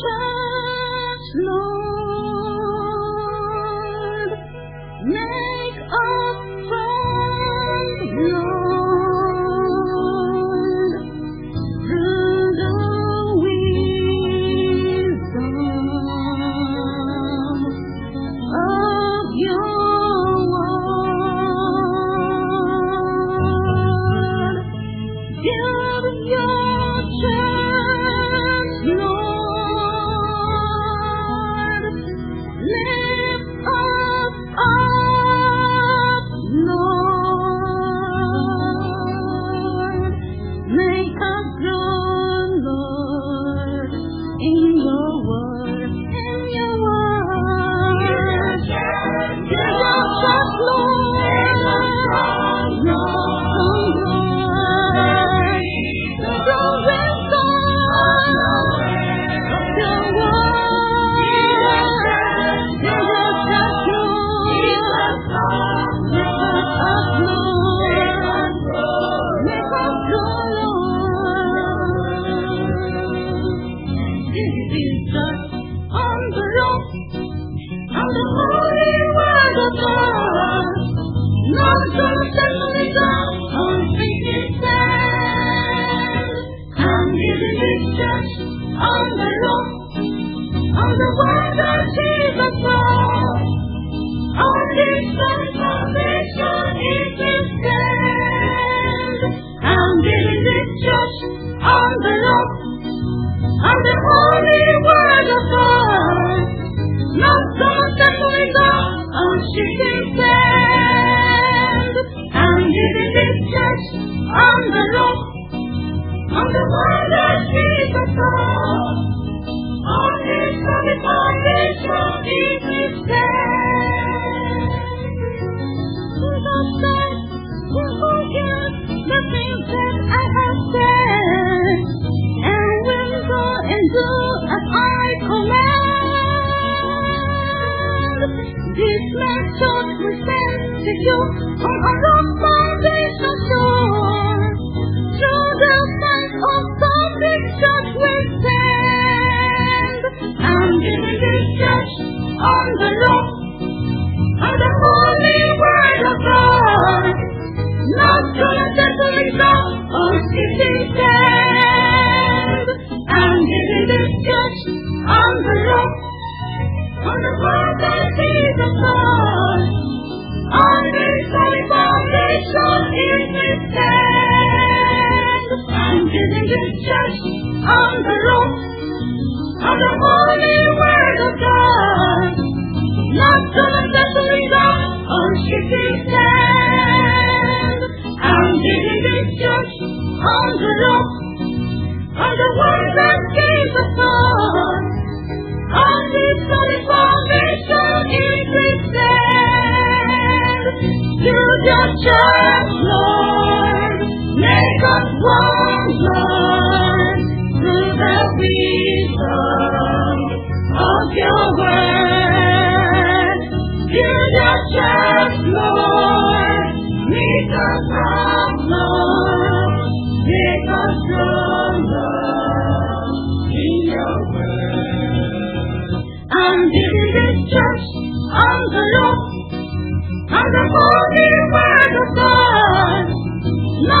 Jesus, on the rock, on the word that Jesus taught, on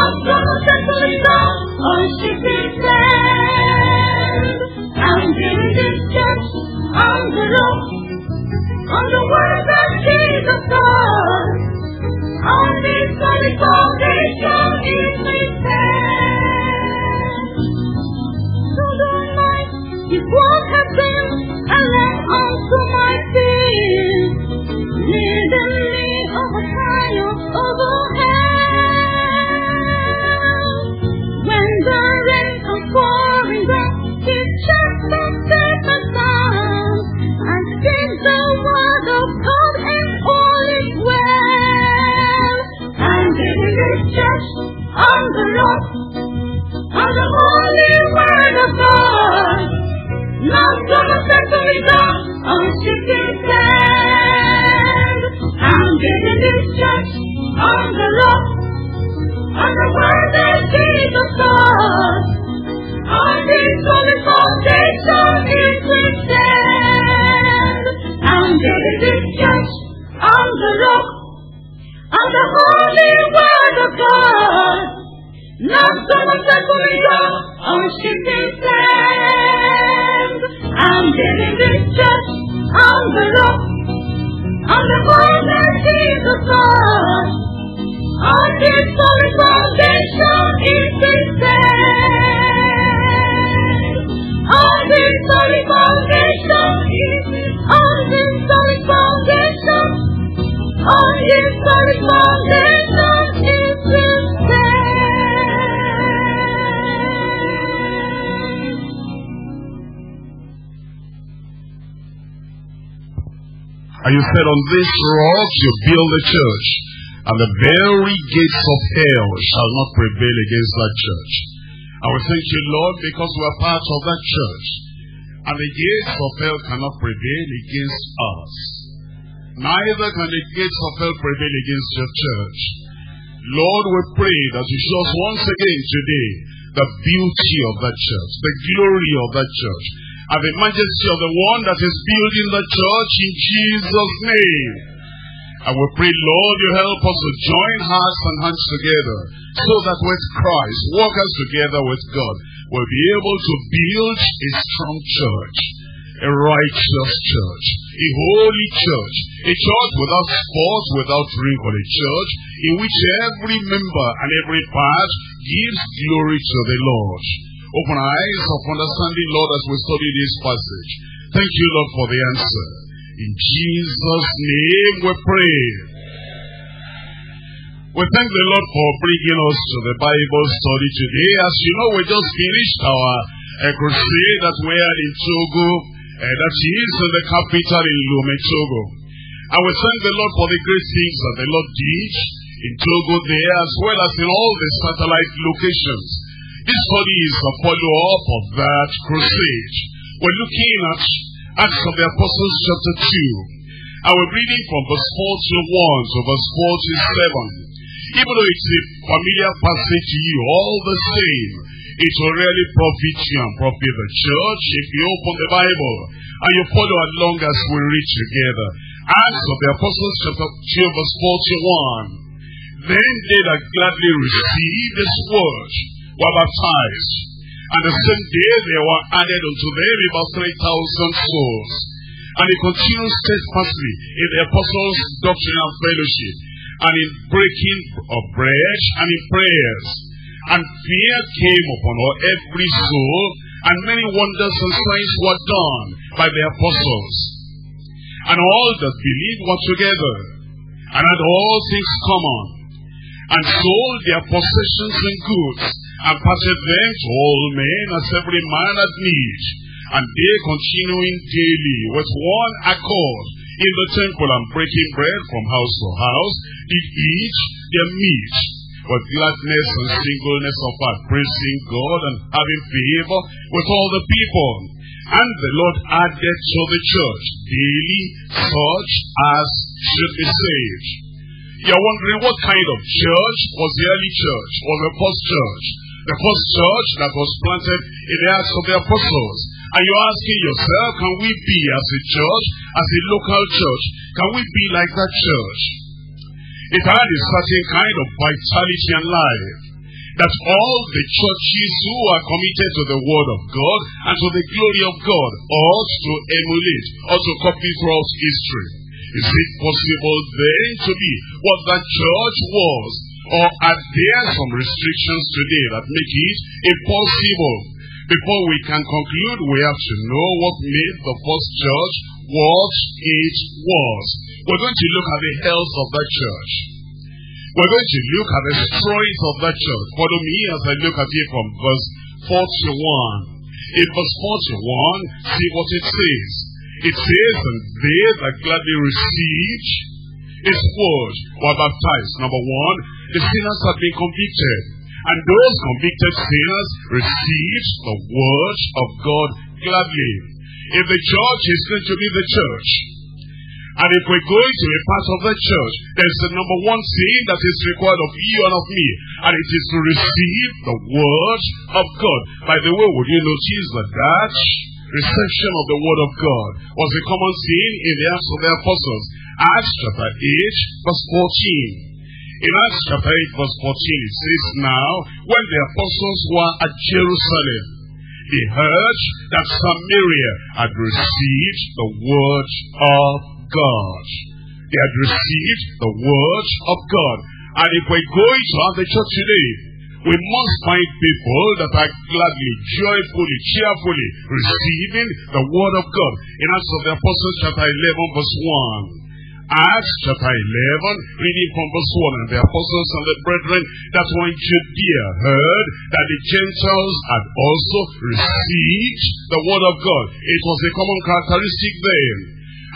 this solid foundation is the rock, on the rock that Jesus was. On this solid foundation it is stand. On this solid foundation it is. On this solid foundation. On this solid foundation it is stand. And you said, on this rock you build the church, and the very gates of hell shall not prevail against that church. And we thank you, Lord, because we are part of that church, and the gates of hell cannot prevail against us. Neither can the gates of hell prevail against your church. Lord, we pray that you show us once again today the beauty of that church, the glory of that church, and the majesty of the one that is building the church, in Jesus' name. And we pray, Lord, you help us to join hearts and hands together, so that with Christ, walkers together with God, we'll be able to build a strong church, a righteous church, a holy church, a church without spot, without wrinkle, a church in which every member and every part gives glory to the Lord. Open our eyes of understanding, Lord, as we study this passage. Thank you, Lord, for the answer. In Jesus' name we pray. We thank the Lord for bringing us to the Bible study today. As you know, we just finished our crusade that we had in Togo, that is in the capital in Lomé, Togo. And we thank the Lord for the great things that the Lord did in Togo there, as well as in all the satellite locations. This study is a follow-up of that crusade. We're looking at Acts of the Apostles chapter 2. And we're reading from verse 41 to verse 47. Even though it's a familiar passage to you, all the same, it will really profit you and profit the church if you open the Bible and you follow along as we read together. Acts of the Apostles chapter 2 verse 41. Then they that gladly received this word were baptized, and the same day there were added unto them about 3,000 souls. And they continued steadfastly in the apostles' doctrine and fellowship, and in breaking of bread, and in prayers. And fear came upon every soul, and many wonders and signs were done by the apostles. And all that believed were together, and had all things common, and sold their possessions and goods, and parted them to all men, as every man had need. And they continuing daily with one accord in the temple, and breaking bread from house to house, did eat their meat with gladness and singleness of heart, praising God and having favor with all the people. And the Lord added to the church daily such as should be saved. You are wondering what kind of church was the early church, or the first church? The first church that was planted in the Acts of the Apostles. And you're asking yourself, can we be as a church, as a local church? Can we be like that church? It had a certain kind of vitality and life that all the churches who are committed to the Word of God and to the glory of God ought to emulate, ought to copy throughout history. Is it possible then to be what that church was? Or are there some restrictions today that make it impossible? Before we can conclude, we have to know what made the first church what it was. We're going to look at the health of that church. We're going to look at the strength of that church. Follow me as I look at it from verse 41. In verse 41, see what it says. It says, and they that gladly received his word were baptized. Number one, the sinners have been convicted. And those convicted sinners received the word of God gladly. If the church is going to be the church, and if we're going to be part of the church, there's the number one thing that is required of you and of me, and it is to receive the word of God. By the way, would you notice that reception of the word of God was a common theme in the Acts of the Apostles. Acts chapter 8 verse 14. In Acts chapter 8 verse 14 it says, now when the apostles were at Jerusalem, they heard that Samaria had received the word of God. They had received the word of God. And if we're going to have the church today, we must find people that are gladly, joyfully, cheerfully receiving the word of God. In Acts of the Apostles chapter 11 verse 1. Acts chapter 11, reading from verse 1, and the apostles and the brethren that were in Judea heard that the Gentiles had also received the word of God. It was a common characteristic then.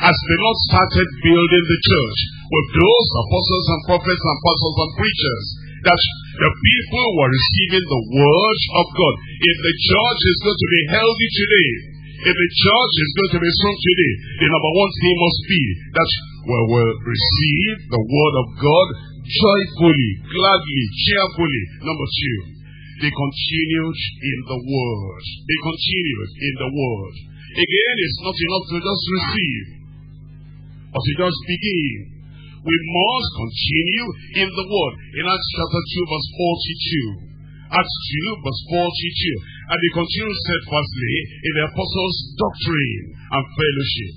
As the Lord started building the church with those apostles and prophets and pastors and preachers, that the people were receiving the word of God. If the church is going to be healthy today, if the church is going to be strong today, the number one thing must be that we will receive the word of God joyfully, gladly, cheerfully. Number two, they continued in the word. They continued in the word. Again, it's not enough to just receive or to just begin. We must continue in the word. In Acts chapter 2 verse 42. Acts 2 verse 42. And they continued steadfastly in the apostles' doctrine and fellowship.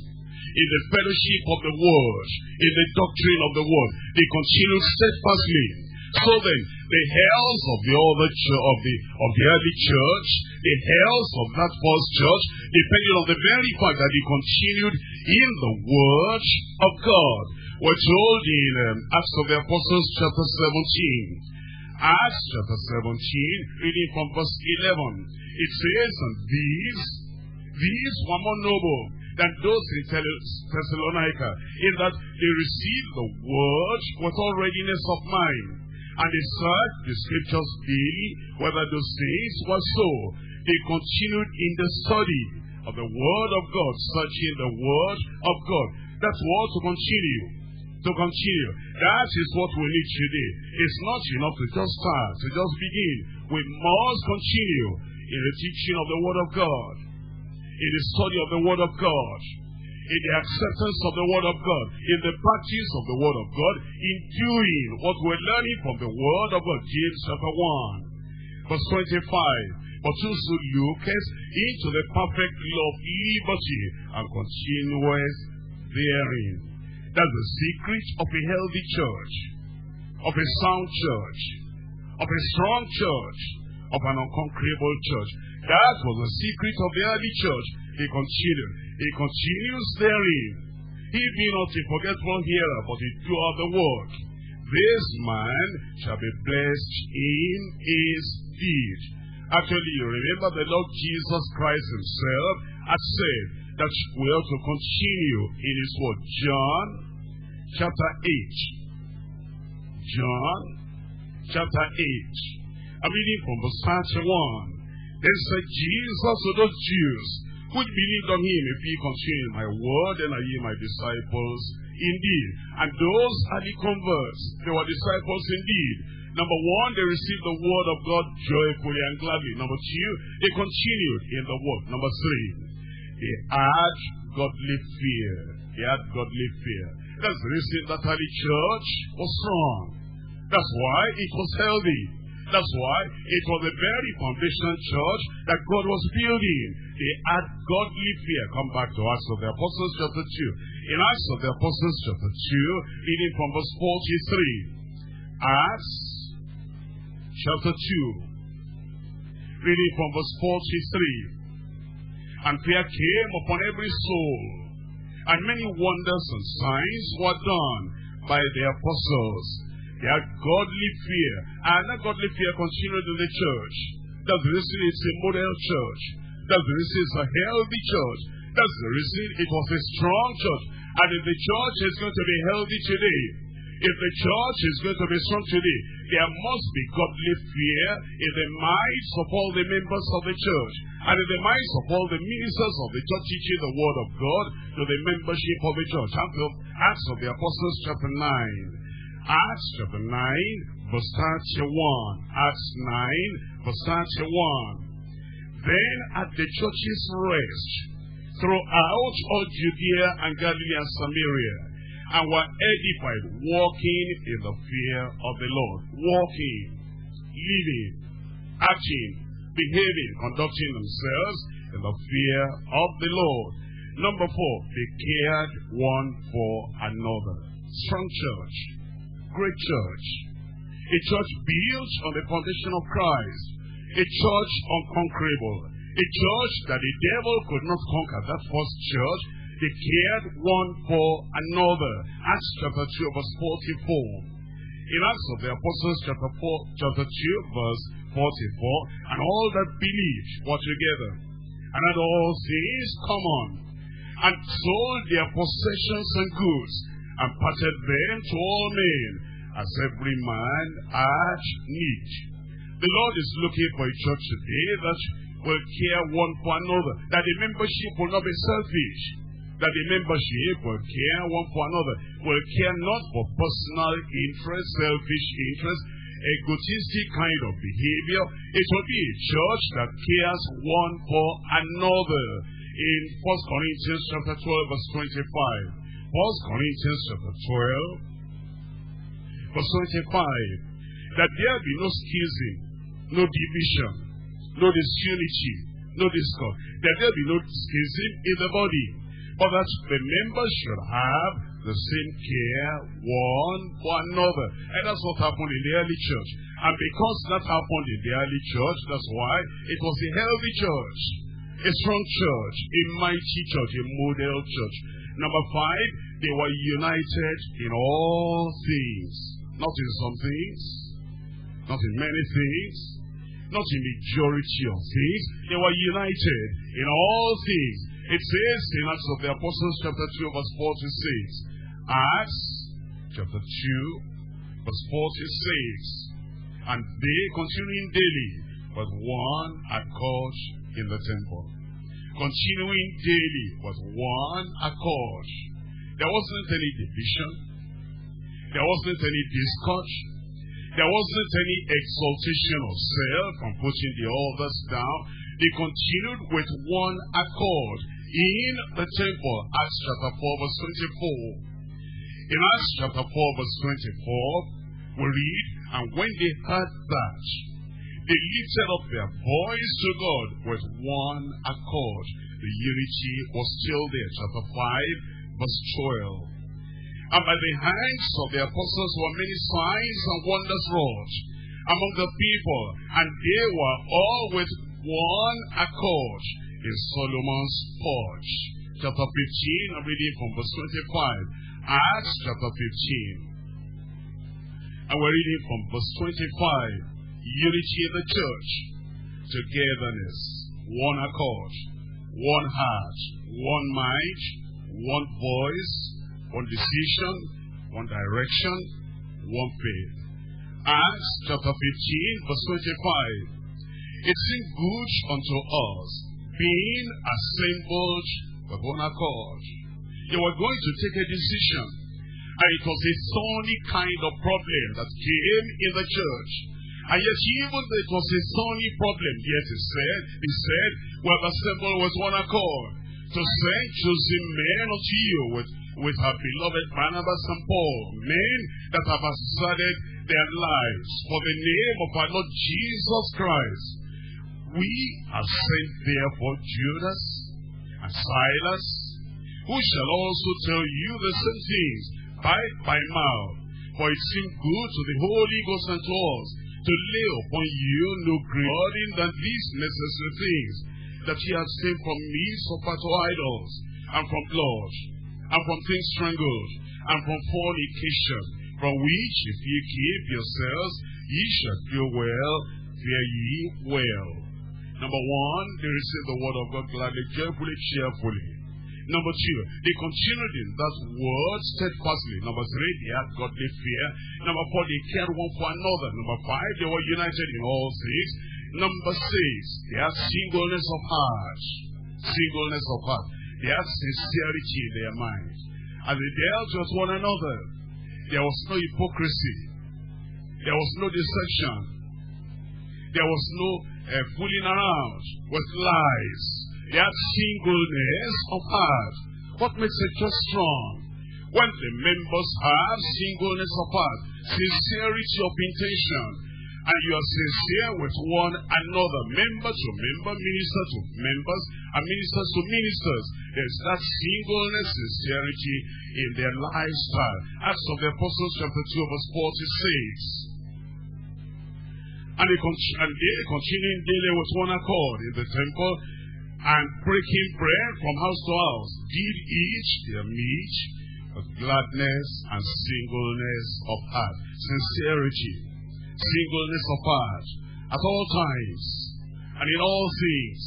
In the fellowship of the word. In the doctrine of the word. They continued steadfastly. So then, the health of the early church, the health of that first church, depended on the very fact that they continued in the word of God. We're told in Acts of the Apostles chapter 17. Acts chapter 17, reading from verse 11. It says, and these were more noble than those in Thessalonica, in that they received the word with all readiness of mind, and they searched the scriptures daily, whether those things were so. They continued in the study of the word of God, searching the word of God. That's what to continue. To continue. That is what we need today. It's not enough to just start, to just begin. We must continue in the teaching of the Word of God, in the study of the Word of God, in the acceptance of the Word of God, in the practice of the Word of God, in doing what we're learning from the Word of God. James chapter 1, verse 25. But whoso looketh into the perfect law of liberty and continueth therein. That's the secret of a healthy church, of a sound church, of a strong church, of an unconquerable church. That was the secret of the early church. He continues therein. He be not a forgetful hearer, but a doer of the work. This man shall be blessed in his deed. Actually, you remember the Lord Jesus Christ himself had said that we ought to continue in his word. John chapter 8. John chapter 8. I'm reading from verse 31. Then said Jesus to those Jews which believed on him, if ye continue in my word, then are ye my disciples indeed. And those are the converts. They were disciples indeed. Number one, they received the word of God joyfully and gladly. Number two, they continued in the word. Number three, they had godly fear. They had godly fear. That's the reason that early church was strong. That's why it was healthy. That's why it was the very foundational church that God was building. They had godly fear. Come back to Acts of the Apostles chapter 2. In Acts of the Apostles chapter 2, reading from verse 43. Acts chapter 2, reading from verse 43. And fear came upon every soul, and many wonders and signs were done by the apostles. Their godly fear, and that godly fear continued in the church. That's the reason it's a model church. That's the reason it's a healthy church. That's the reason it was a strong church. And if the church is going to be healthy today, if the church is going to be strong today, there must be godly fear in the minds of all the members of the church, and in the minds of all the ministers of the church teaching the word of God to the membership of the church. Acts of the Apostles chapter 9. Acts chapter 9 verse 31. Acts 9 verse 31. Then had the churches rest throughout all Judea and Galilee and Samaria, and were edified, walking in the fear of the Lord. Walking, living, acting, behaving, conducting themselves in the fear of the Lord. Number four, they cared one for another. Strong church, great church, a church built on the foundation of Christ, a church unconquerable, a church that the devil could not conquer. That first church, they cared one for another. Acts chapter 2, verse 44. In Acts of the Apostles, chapter 2, verse 44, and all that believed were together, and had all things common, and sold their possessions and goods, and parted them to all men, as every man had need. The Lord is looking for a church today that will care one for another, that the membership will not be selfish, that the membership will care one for another, will care not for personal interest, selfish interest, egotistic kind of behavior. It will be a church that cares one for another. In 1 Corinthians chapter 12, verse 25. 1 Corinthians chapter 12, verse 25. That there be no schism, no division, no disunity, no discord. That there be no schism in the body, but that the members should have the same care one for another. And that's what happened in the early church. And because that happened in the early church, that's why it was a healthy church, a strong church, a mighty church, a model church. Number five, they were united in all things. Not in some things, not in many things, not in majority of things. They were united in all things. It says in Acts of the Apostles, chapter 2, verse 46. Acts, chapter 2, verse 46. And they, continuing daily, was one accord in the temple. Continuing daily was one accord. There wasn't any division. There wasn't any discord. There wasn't any exaltation of self and putting the others down. They continued with one accord in the temple. Acts chapter 4, verse 24. In Acts chapter 4, verse 24, we read, and when they heard that, they lifted up their voice to God with one accord. The unity was still there. Chapter 5, verse 12. And by the hands of the apostles were many signs and wonders wrought among the people, and they were all with one accord in Solomon's porch. Chapter 15, I'm reading from verse 25. Acts chapter 15. And we're reading from verse 25. Unity in the church, togetherness, one accord, one heart, one mind, one voice, one decision, one direction, one faith. Acts chapter 15, verse 25. It seemed good unto us, being assembled with one accord. They were going to take a decision, and it was a thorny kind of problem that came in the church. And yet, even though it was a thorny problem, yet it said, we have assembled with one accord to send chosen men unto you with our beloved Barnabas and Paul, men that have hazarded their lives for the name of our Lord Jesus Christ. We have sent therefore Judas and Silas, who shall also tell you the same things by mouth. For it seemed good to the Holy Ghost and to us to lay upon you no greater burden than these necessary things, that ye abstain from meats offered to idols, and from blood, and from things strangled, and from fornication, from which if ye keep yourselves, ye shall do well. Fear ye well. Number one, they received the word of God gladly, joyfully, cheerfully. Number two, they continued in that word steadfastly. Number three, they had godly fear. Number four, they cared one for another. Number five, they were united in all things. Number six, they had singleness of heart. Singleness of heart. They had sincerity in their mind. And they dealt with one another. There was no hypocrisy. There was no deception. There was no fooling around with lies. They had singleness of heart. What makes a church strong? When the members have singleness of heart, sincerity of intention, and you are sincere with one another, member to member, minister to members, and ministers to ministers. There's that singleness, sincerity in their lifestyle. Acts of the Apostles, chapter 2, verse 46. And they continuing daily with one accord in the temple, and breaking bread from house to house, did each their meat with gladness and singleness of heart. Sincerity, singleness of heart, at all times and in all things,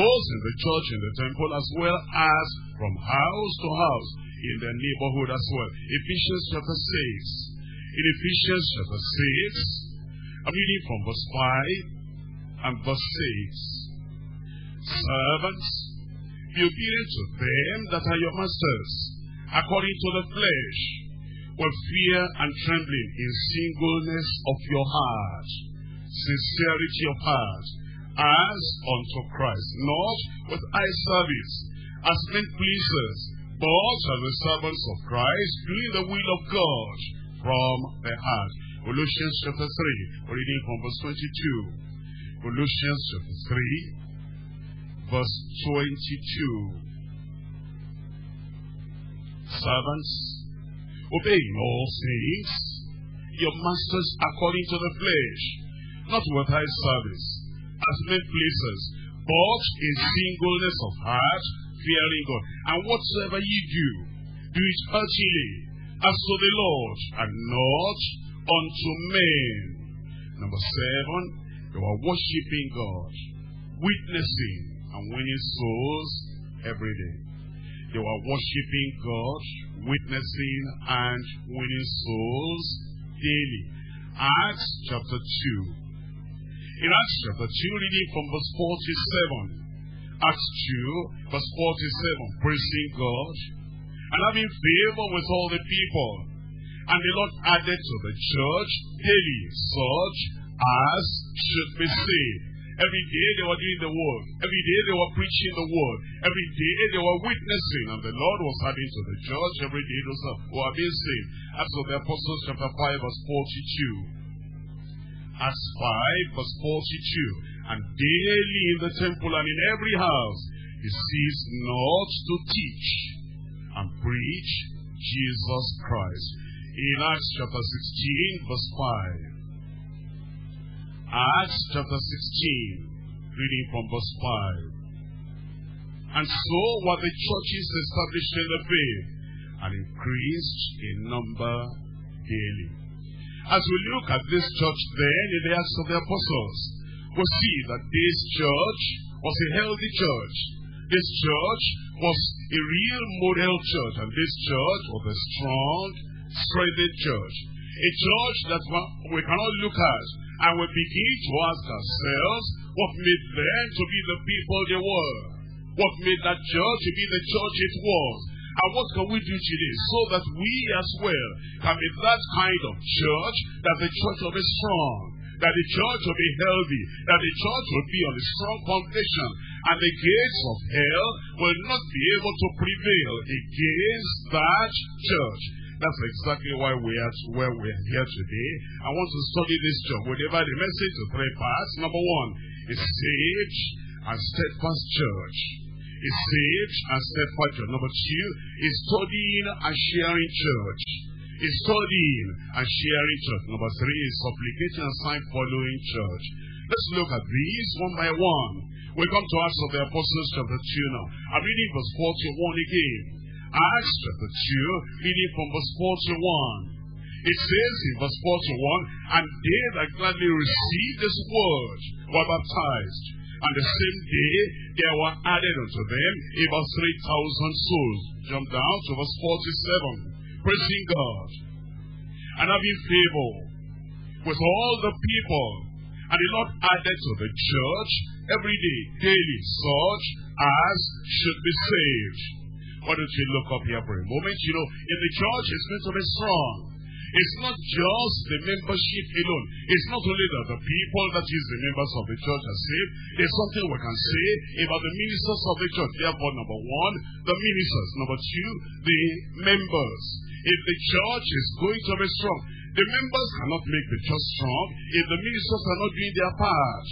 both in the church, in the temple, as well as from house to house, in their neighborhood as well. Ephesians chapter 6. In Ephesians chapter 6, I'm reading from verse 5 and verse 6. Servants, be obedient to them that are your masters, according to the flesh, with fear and trembling, in singleness of your heart, sincerity of heart, as unto Christ, not with eye service, as men pleasers, but as the servants of Christ, doing the will of God from the heart. Colossians chapter 3, we're reading from verse 22. Colossians chapter 3, verse 22. Servants, obey all things your masters according to the flesh, not with eye service, as men pleasers, but in singleness of heart, fearing God. And whatsoever ye do it heartily, as to the Lord, and not unto men. Number 7, you are worshiping God, witnessing and winning souls every day. You are worshiping God, witnessing and winning souls daily. Acts chapter 2. In Acts chapter 2, reading from verse 47. Acts 2, verse 47. Praising God and having favor with all the people. And the Lord added to the church daily such as should be saved. Every day they were doing the work. Every day they were preaching the word. Every day they were witnessing. And the Lord was adding to the church every day those who are being saved. Acts of the Apostles, chapter 5, verse 42. Acts 5, verse 42. And daily in the temple and in every house, he ceased not to teach and preach Jesus Christ. In Acts chapter 16, verse 5. Acts chapter 16, reading from verse 5. And so were the churches established in the faith, and increased in number daily. As we look at this church then in the Acts of the Apostles, we see that this church was a healthy church. This church was a real model church, and this church was a strong, strengthened church, a church that we cannot look at and we begin to ask ourselves, what made them to be the people they were? What made that church to be the church it was? And what can we do today so that we as well can be that kind of church, that the church will be strong, that the church will be healthy, that the church will be on a strong foundation, and the gates of hell will not be able to prevail against that church. That's exactly why we are where we are here today. I want to study this church. We divide the message to three parts. Number 1 is sage and steadfast church. Is sage and steadfast church. Number 2 is studying and sharing church. Is studying and sharing church. Number 3 is supplicating and sign following church. Let's look at these one by one. We come to Acts of the Apostles chapter 2 now. I'm reading verse 41 again. Acts chapter 2, reading from verse 41. It says in verse 41, and they that gladly received this word were baptized, and the same day there were added unto them about 3,000 souls. Jump down to verse 47. Praising God and having favor with all the people, and the Lord added to the church every day, daily, such as should be saved. Why don't you look up here for a moment? You know, in the church, it's meant to be strong. It's not just the membership alone. It's not only that the people, that is, the members of the church are saved. There's something we can say about the ministers of the church. Therefore, number 1, the ministers. Number 2, the members. If the church is going to be strong, the members cannot make the church strong if the ministers are not doing their part.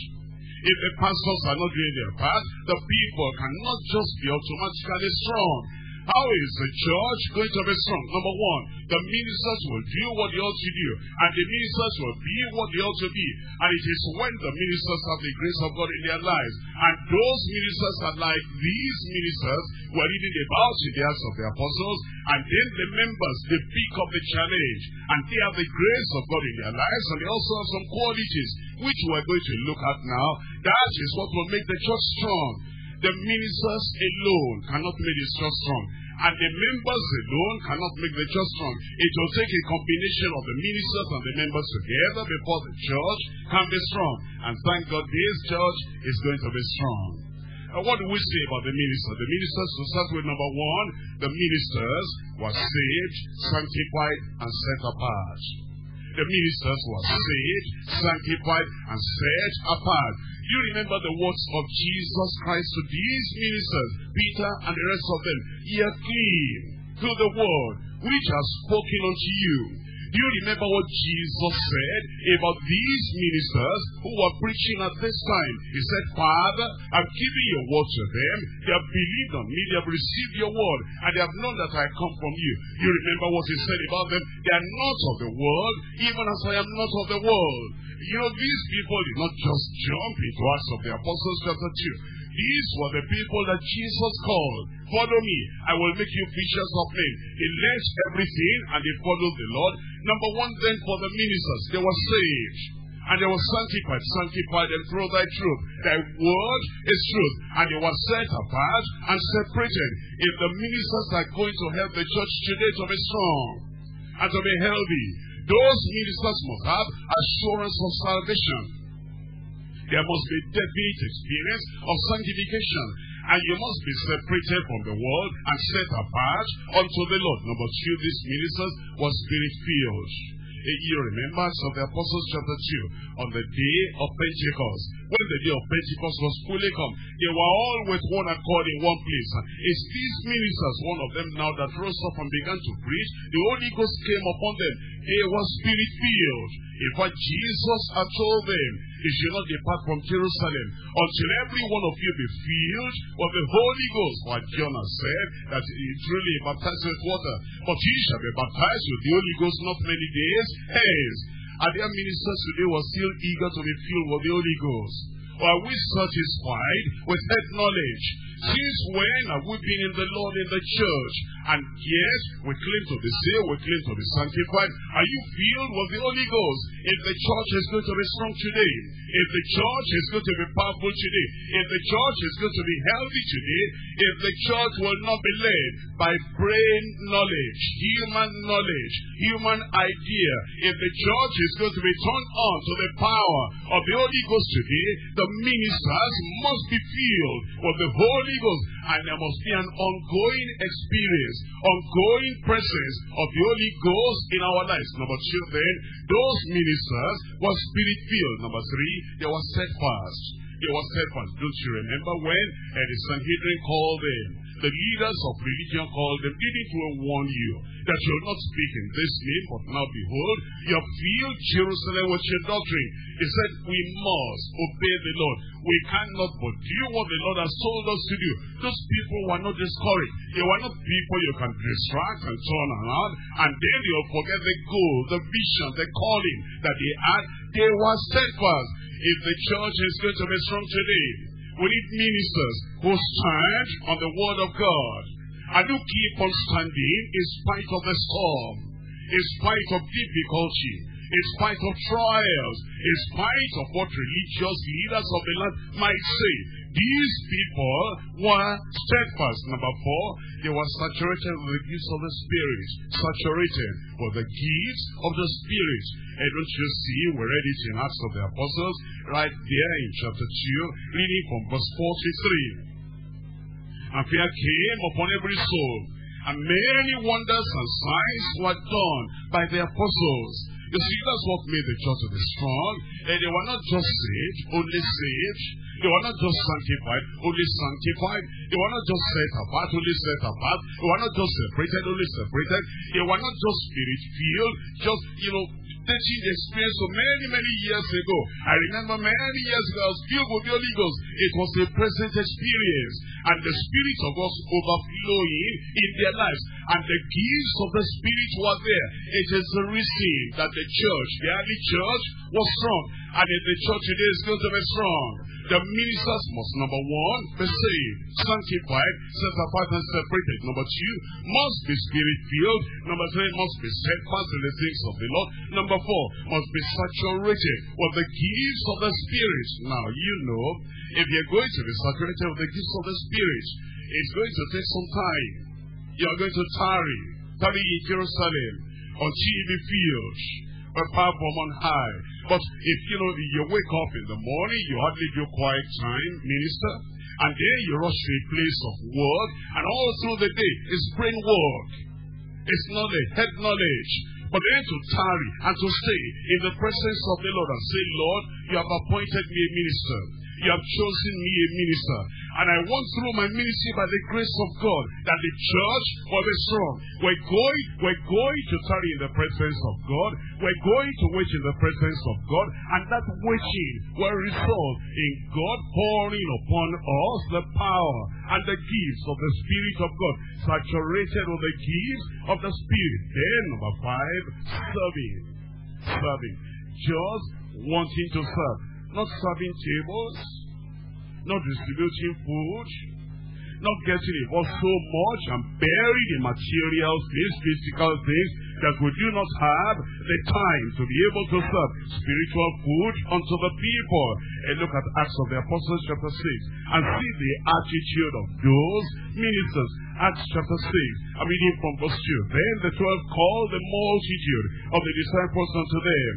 If the pastors are not doing their part, the people cannot just be automatically strong. How is the church going to be strong? Number one, the ministers will do what they ought to do, and the ministers will be what they ought to be. And it is when the ministers have the grace of God in their lives, and those ministers are like these ministers we're reading about in the Acts of the Apostles, and then the members, they pick up the challenge, and they have the grace of God in their lives, and they also have some qualities, which we're going to look at now. That is what will make the church strong. The ministers alone cannot make the church strong, and the members alone cannot make the church strong. It will take a combination of the ministers and the members together before the church can be strong. And thank God this church is going to be strong. And what do we say about the ministers? The ministers, to start with, number one, the ministers were saved, sanctified, and set apart. The ministers were saved, sanctified, and set apart. You remember the words of Jesus Christ to these ministers, Peter and the rest of them. Ye are clean through the word which has spoken unto you. Do you remember what Jesus said about these ministers who were preaching at this time? He said, Father, I've given your word to them. They have believed on me. They have received your word. And they have known that I come from you. You remember what he said about them? They are not of the world, even as I am not of the world. You know, these people did not just jump into Acts of the Apostles chapter 2. These were the people that Jesus called. Follow me, I will make you fishers of men. They left everything and they followed the Lord. Number one then for the ministers, they were saved and they were sanctified. Sanctify them through thy truth. Thy word is truth. And they were set apart and separated. If the ministers are going to help the church today to be strong and to be healthy, those ministers must have assurance of salvation. There must be definite experience of sanctification. And you must be separated from the world and set apart unto the Lord. Number two, these ministers were spirit-filled. You remember Acts of the Apostles chapter 2, on the day of Pentecost. When the day of Pentecost was fully come, they were all with one accord in one place. It's these ministers, one of them now, that rose up and began to preach. The Holy Ghost came upon them. They were spirit-filled. In fact, Jesus had told them, you shall not depart from Jerusalem until every one of you be filled with the Holy Ghost. For John has said that he truly baptized with water, but ye shall be baptized with the Holy Ghost not many days hence. Are there ministers today who are still eager to be filled with the Holy Ghost? Or are we satisfied with that knowledge? Since when have we been in the Lord in the church? And yes, we claim to be saved, we claim to be sanctified. Are you filled with the Holy Ghost? If the church is going to be strong today, if the church is going to be powerful today, if the church is going to be healthy today, if the church will not be led by brain knowledge, human idea, if the church is going to be turned on to the power of the Holy Ghost today, the ministers must be filled with the Holy Ghost, and there must be an ongoing experience, ongoing presence of the Holy Ghost in our lives. Number two then, those ministers were spirit-filled. Number three, they were steadfast. They were steadfast. Don't you remember when the Sanhedrin called them? The leaders of religion called them. Didn't we warn you that you will not speak in this name? But now behold, you have filled Jerusalem with your doctrine. He said, we must obey the Lord. We cannot but do what the Lord has told us to do. Those people were not discouraged. They were not people you can distract and turn around, and then you'll forget the goal, the vision, the calling that they had. They were steadfast. If the church is going to be strong today, we need ministers who stand on the word of God and who keep on standing in spite of the storm, in spite of difficulty, in spite of trials, in spite of what religious leaders of the land might say. These people were steadfast. Number four, they were saturated with the gifts of the Spirit. Saturated with the gifts of the Spirit. And don't you see, we read it in Acts of the Apostles, right there in chapter 2, reading from verse 43. And fear came upon every soul, and many wonders and signs were done by the apostles. You see, that's what made the church to be strong. And they were not just saved, only saved. They were not just sanctified, only sanctified. They were not just set apart, only set apart. They were not just separated, only separated. They were not just spirit-filled, just, you know, teaching experience so many years ago. I remember many years ago I was filled with the Holy Ghost. It was a present experience, and the Spirit of us overflowing in their lives, and the gifts of the Spirit were there. It is the reason that the church, the early church, was strong, and if the church today is going to be strong, the ministers must, number one, be saved, sanctified, sanctified and separated. Number two, must be spirit-filled. Number three, must be steadfast in the things of the Lord. Number four, must be saturated with the gifts of the Spirit. Now, you know, if you're going to be saturated with the gifts of the Spirit, it's going to take some time. You're going to tarry in Jerusalem until you be filled with power from on high. But if you know, you wake up in the morning, you hardly do quiet time, minister, and then you rush to a place of work, and all through the day it's brain work, it's knowledge, head knowledge. But then to tarry and to stay in the presence of the Lord and say, Lord, you have appointed me a minister, you have chosen me a minister, and I want through my ministry by the grace of God that the church will be strong. We're going to tarry in the presence of God. We're going to wait in the presence of God, and that waiting will result in God pouring upon us the power and the gifts of the Spirit of God, saturated with the gifts of the Spirit. Then number five, serving, just wanting to serve. Not serving tables, not distributing food, not getting involved so much and buried in material things, physical things, that we do not have the time to be able to serve spiritual food unto the people. And look at Acts of the Apostles chapter 6 and see the attitude of those ministers. Acts chapter 6, I'm reading from verse 2. Then the 12 called the multitude of the disciples unto them,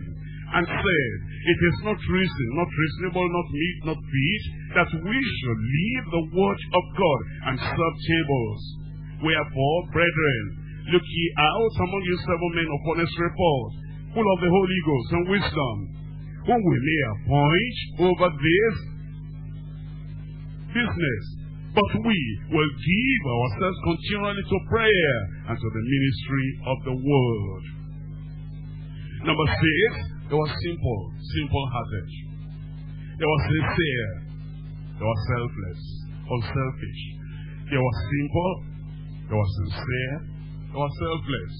and said, it is not reason, not reasonable, not meat, not feed, that we should leave the word of God and serve tables. Wherefore, brethren, look ye out among you 7 men of honest report, full of the Holy Ghost and wisdom, whom we may appoint over this business. But we will give ourselves continually to prayer and to the ministry of the word. Number 6, they were simple-hearted. They were sincere. They were selfless, unselfish. They were simple. They were sincere. They were selfless.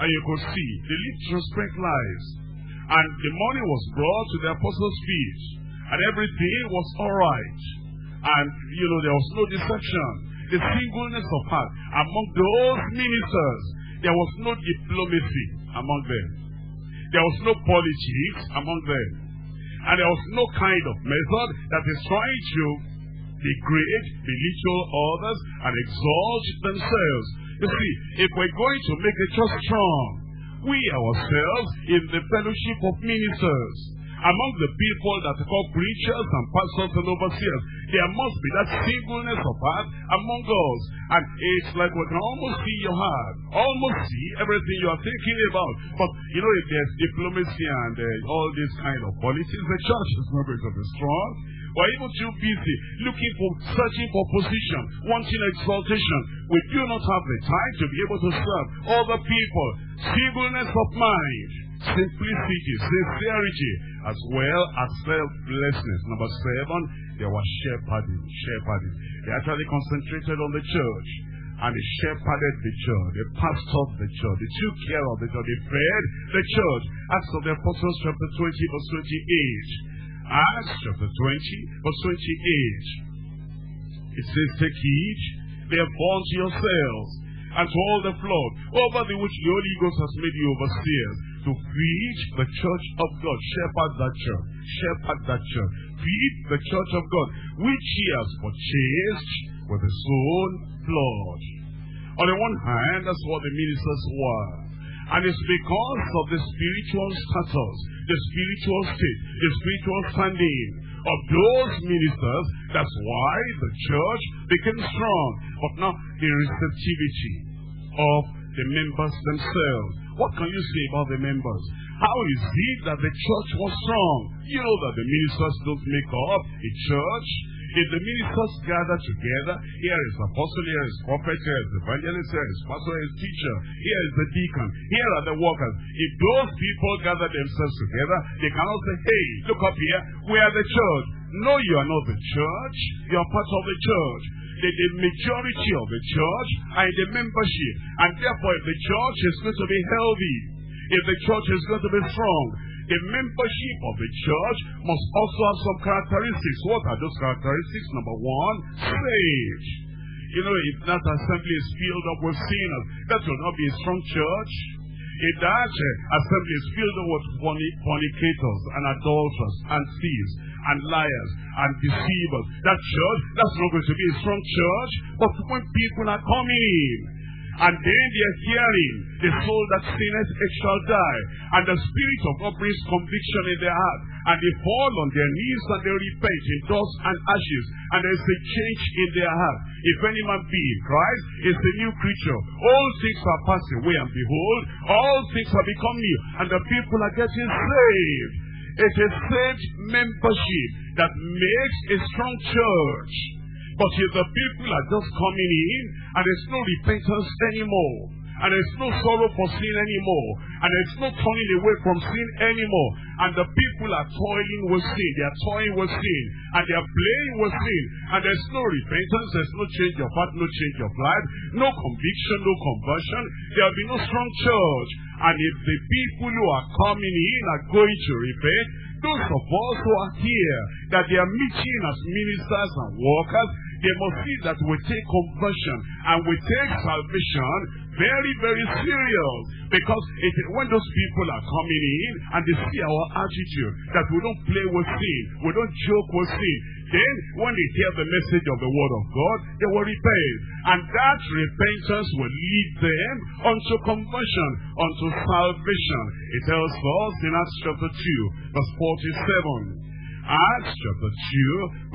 And you could see, they lived transparent lives. And the money was brought to the apostles' feet. And everything was all right. And, you know, there was no deception. The singleness of heart among those ministers. There was no diplomacy among them. There was no politics among them. And there was no kind of method that is trying to degrade, belittle others, and exalt themselves. You see, if we're going to make the church strong, we ourselves, in the fellowship of ministers, among the people that call preachers and pastors and overseers, there must be that singleness of heart among us. And it's like we can almost see your heart, almost see everything you are thinking about. But you know, if there's diplomacy and all this kind of politics, the church is not going to be strong. We're even too busy looking for, searching for position, wanting exaltation. We do not have the time to be able to serve other people. Singleness of mind, simplicity, sincerity, as well as selflessness. Number 7, there was shepherding. They actually concentrated on the church, and they shepherded the church, they pastored the church, they took care of the church, they fed the church. Acts of the Apostles chapter 20 verse 28. Acts chapter 20, verse 28. It says, take heed, therefore, unto yourselves, and to all the flock, over the which the Holy Ghost has made you overseers, to feed the church of God. Shepherd that church. Feed the church of God, which he has purchased with his own blood. On the one hand, that's what the ministers were. And it's because of the spiritual status, the spiritual state, the spiritual standing of those ministers. That's why the church became strong. But now, the receptivity of the members themselves. What can you say about the members? How is it that the church was strong? You know that the ministers don't make up a church. Did the ministers gather together? Here is apostle, here is prophet, here is evangelist, here is pastor, here is teacher, here is the deacon, here are the workers. If those people gather themselves together, they cannot say, hey, look up here, we are the church. No, you are not the church, you are part of the church. The majority of the church are in the membership, and therefore if the church is going to be healthy, if the church is going to be strong, the membership of the church must also have some characteristics. What are those characteristics? Number one, faith. You know, if that assembly is filled up with sinners, that will not be a strong church. If that assembly is filled up with fornicators and adulterers and thieves and liars and deceivers, that church, that's not going to be a strong church. But when people are coming in, and then they are hearing, the soul that sinneth, it shall die. And the Spirit of God brings conviction in their heart. And they fall on their knees and they repent in dust and ashes. And there is a change in their heart. If any man be in Christ, is a new creature. All things are passed away, and behold, all things are become new. And the people are getting saved. It is saved membership that makes a strong church. But if the people are just coming in, and there's no repentance anymore, and there's no sorrow for sin anymore, and there's no turning away from sin anymore, and the people are toiling with sin, they are toying with sin, and they are playing with sin, and there's no repentance, there's no change of heart, no change of life, no conviction, no conversion, there will be no strong church. And if the people who are coming in are going to repent, those of us who are here, that they are meeting as ministers and workers, they must see that we take conversion and we take salvation very, very serious. Because when those people are coming in and they see our attitude, that we don't play with sin, we don't joke with sin, then when they hear the message of the word of God, they will repent. And that repentance will lead them unto conversion, unto salvation. It tells us in Acts chapter 2, verse 47. Acts chapter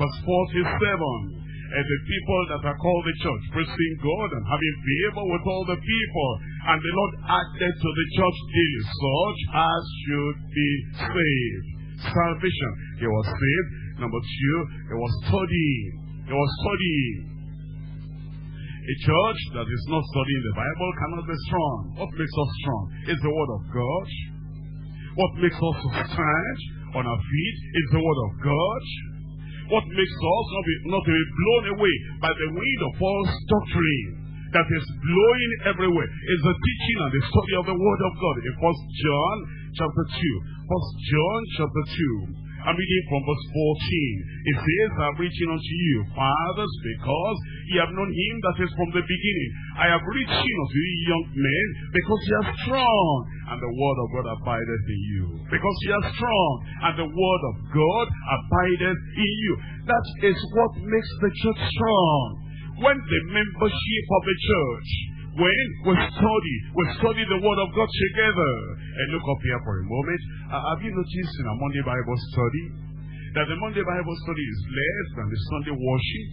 2, verse 47. And the people that are called the church, praising God and having favor with all the people. And the Lord added to the church daily such as should be saved. Salvation. They were saved. Number two, they were studying. They were studying. A church that is not studying the Bible cannot be strong. What makes us strong? It's the Word of God. What makes us stand on our feet? It's the Word of God. What makes us not to be blown away by the wind of false doctrine that is blowing everywhere is the teaching and the study of the Word of God. In 1 John chapter 2, I'm reading from verse 14. It says, I have written unto you, fathers, because ye have known him that is from the beginning. I have written unto you, young men, because ye are strong, and the word of God abideth in you. Because ye are strong, and the word of God abideth in you. That is what makes the church strong. When the membership of the church, when we study the Word of God together. And look up here for a moment. Have you noticed in our Monday Bible study that the Monday Bible study is less than the Sunday worship?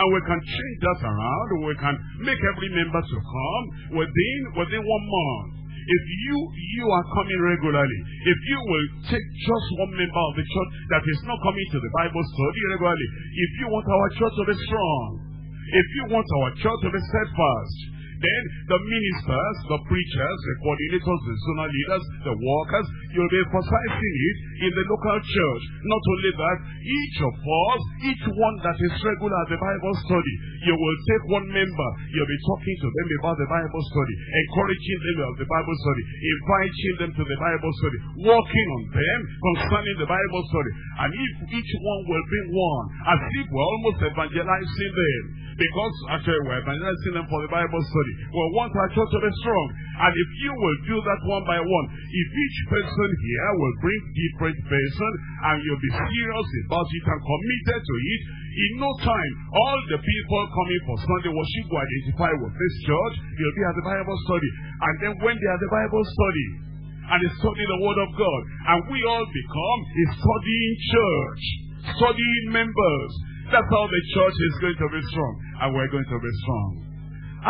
And we can change that around. We can make every member to come within 1 month. If you are coming regularly, if you will take just one member of the church that is not coming to the Bible study regularly, if you want our church to be strong, if you want our church to be steadfast, then the ministers, the preachers, the coordinators, the zonal leaders, the workers, you'll be emphasizing it in the local church. Not only that, each of us, each one that is regular at the Bible study, you will take one member, you'll be talking to them about the Bible study, encouraging them about the Bible study, inviting them to the Bible study, working on them concerning the Bible study. And if each one will bring one, as if we're almost evangelizing them, because actually we're evangelizing them for the Bible study. We want our church to be strong. And if you will do that one by one, if each person here will bring different person, and you'll be serious about it and committed to it, in no time, all the people coming for Sunday worship will identify with this church. You'll be at the Bible study. And then when they are at the Bible study, and they study the Word of God, and we all become a studying church, studying members. That's how the church is going to be strong. And we're going to be strong.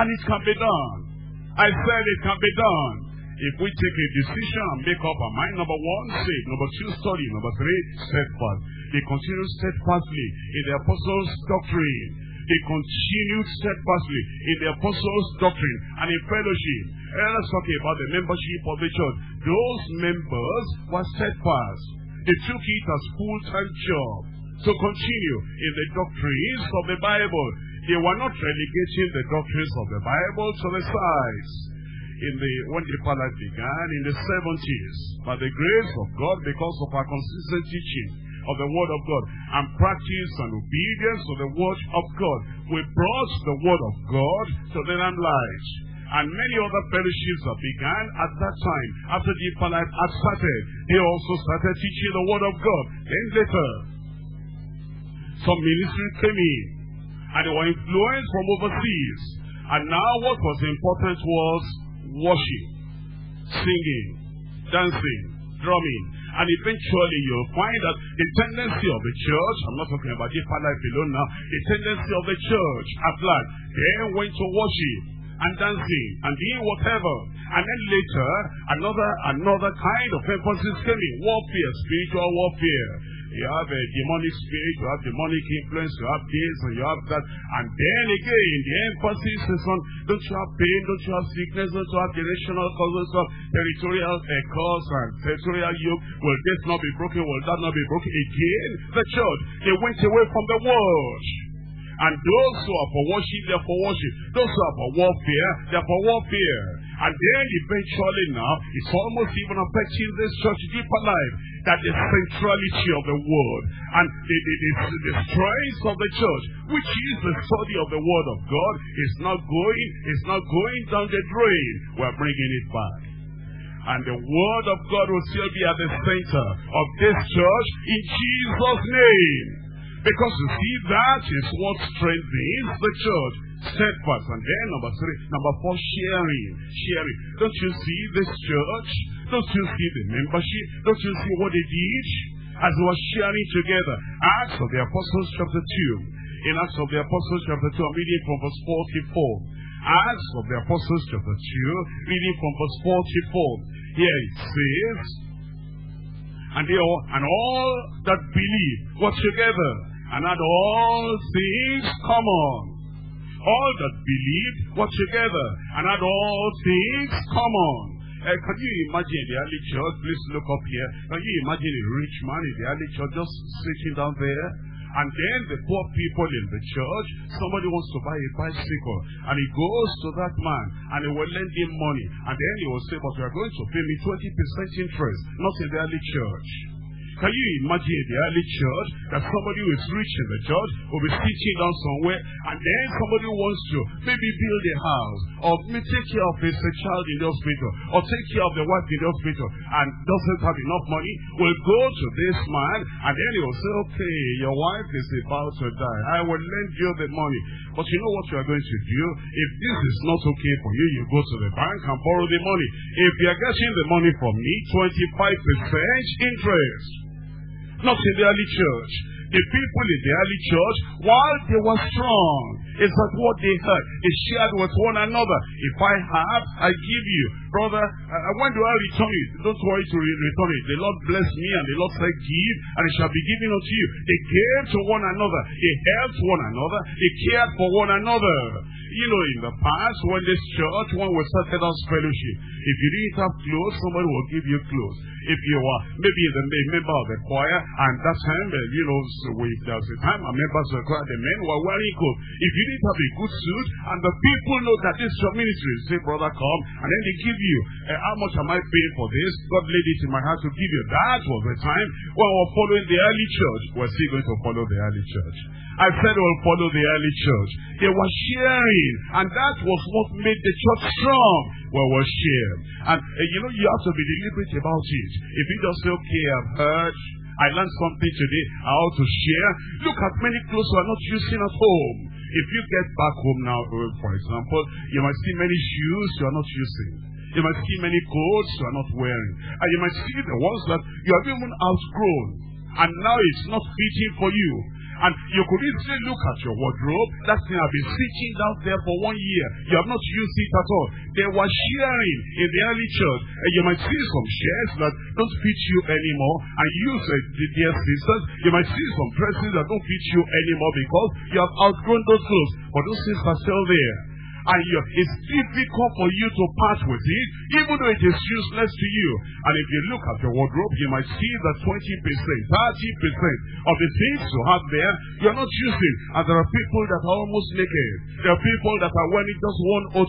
And it can be done. I said it can be done. If we take a decision and make up our mind, number one, save. Number two, study. Number three, steadfast. He continued steadfastly in the apostles' doctrine. He continued steadfastly in the apostles' doctrine and in fellowship. And let's talk about the membership of the church. Those members were steadfast. They took it as full-time job. So continue in the doctrines of the Bible. They were not relegating the doctrines of the Bible to the sides. When the Pilate began in the 70s, by the grace of God, because of our consistent teaching of the Word of God and practice and obedience to the Word of God, we brought the Word of God to the land light. And many other fellowships that began at that time, after the Pilate had started, they also started teaching the Word of God. Then later, some ministries came in, and they were influenced from overseas. And now what was important was worship, singing, dancing, drumming. And eventually you'll find that the tendency of the church, I'm not talking about the Palais alone now, the tendency of the church at large, they went to worship and dancing and doing whatever. And then later, another kind of emphasis came in, warfare, spiritual warfare. You have a demonic spirit, you have demonic influence, you have this and you have that. And then again, the emphasis is on, don't you have pain, don't you have sickness, don't you have generational causes of territorial cause and territorial yoke? Will this not be broken? Will that not be broken? Again, the church, they went away from the world. And those who are for worship, they are for worship. Those who are for warfare, they are for warfare. And then eventually now, it's almost even affecting this church deeper life, that the centrality of the word and the strength of the church, which is the study of the word of God, is not going down the drain. We're bringing it back. And the word of God will still be at the center of this church in Jesus' name. Because you see, that is what strengthens the church. Steadfast. And then number four, sharing. Don't you see this church? Don't you see the membership? Don't you see what they did as they were sharing together? Acts of the Apostles chapter 2. In Acts of the Apostles chapter 2, I'm reading from verse 44. Acts of the Apostles chapter 2, reading from verse 44. Here it says, And all that believed were together and had all things common. All that believed were together and had all things common. Can you imagine the early church? Please look up here. Can you imagine a rich man in the early church just sitting down there? And then the poor people in the church, somebody wants to buy a bicycle. And he goes to that man and he will lend him money. And then he will say, but you are going to pay me 20% interest. Not in the early church. Can you imagine the early church that somebody who is rich in the church will be sitting down somewhere, and then somebody wants to maybe build a house or take care of his child in the hospital or take care of the wife in the hospital and doesn't have enough money, will go to this man and then he will say, okay, your wife is about to die. I will lend you the money. But you know what you are going to do? If this is not okay for you, you go to the bank and borrow the money. If you are getting the money from me, 25% interest. Not in the early church. The people in the early church, while they were strong, is that what they had? They shared with one another. If I have, I give you. Brother, when do I return it? Don't worry to return it. The Lord bless me and the Lord said give, and it shall be given unto you. They gave to one another. They helped one another. They cared for one another. You know, in the past, when this church, when we started our fellowship, if you didn't have clothes, somebody will give you clothes. If you are maybe the member of the choir, and that time, you know, there was a time our members of the choir, the men were wearing coats. If you didn't have a good suit, and the people know that this is your ministry, say, brother, come, and then they give you, how much am I paying for this? God laid it in my heart to give you. That was the time when we were following the early church. We're still going to follow the early church. I said we'll follow the early church. They were sharing, and that was what made the church strong. We will share. And you know, you have to be deliberate about it. If you just say, okay, I've heard, I learned something today, how to share. Look at many clothes who are not using at home. If you get back home now, for example, you might see many shoes you are not using. You might see many coats you are not wearing. And you might see the ones that you have even outgrown. And now it's not fitting for you. And you could easily look at your wardrobe. That thing I've been sitting down there for 1 year. You have not used it at all. They were sharing in the early church. And you might see some shares that don't fit you anymore. And you said, dear sisters, you might see some dresses that don't fit you anymore because you have outgrown those clothes. But those things are still there. And it's difficult for you to part with it, even though it is useless to you. And if you look at your wardrobe, you might see that 20%, 30% of the things you have there, you're not using. And there are people that are almost naked. There are people that are wearing just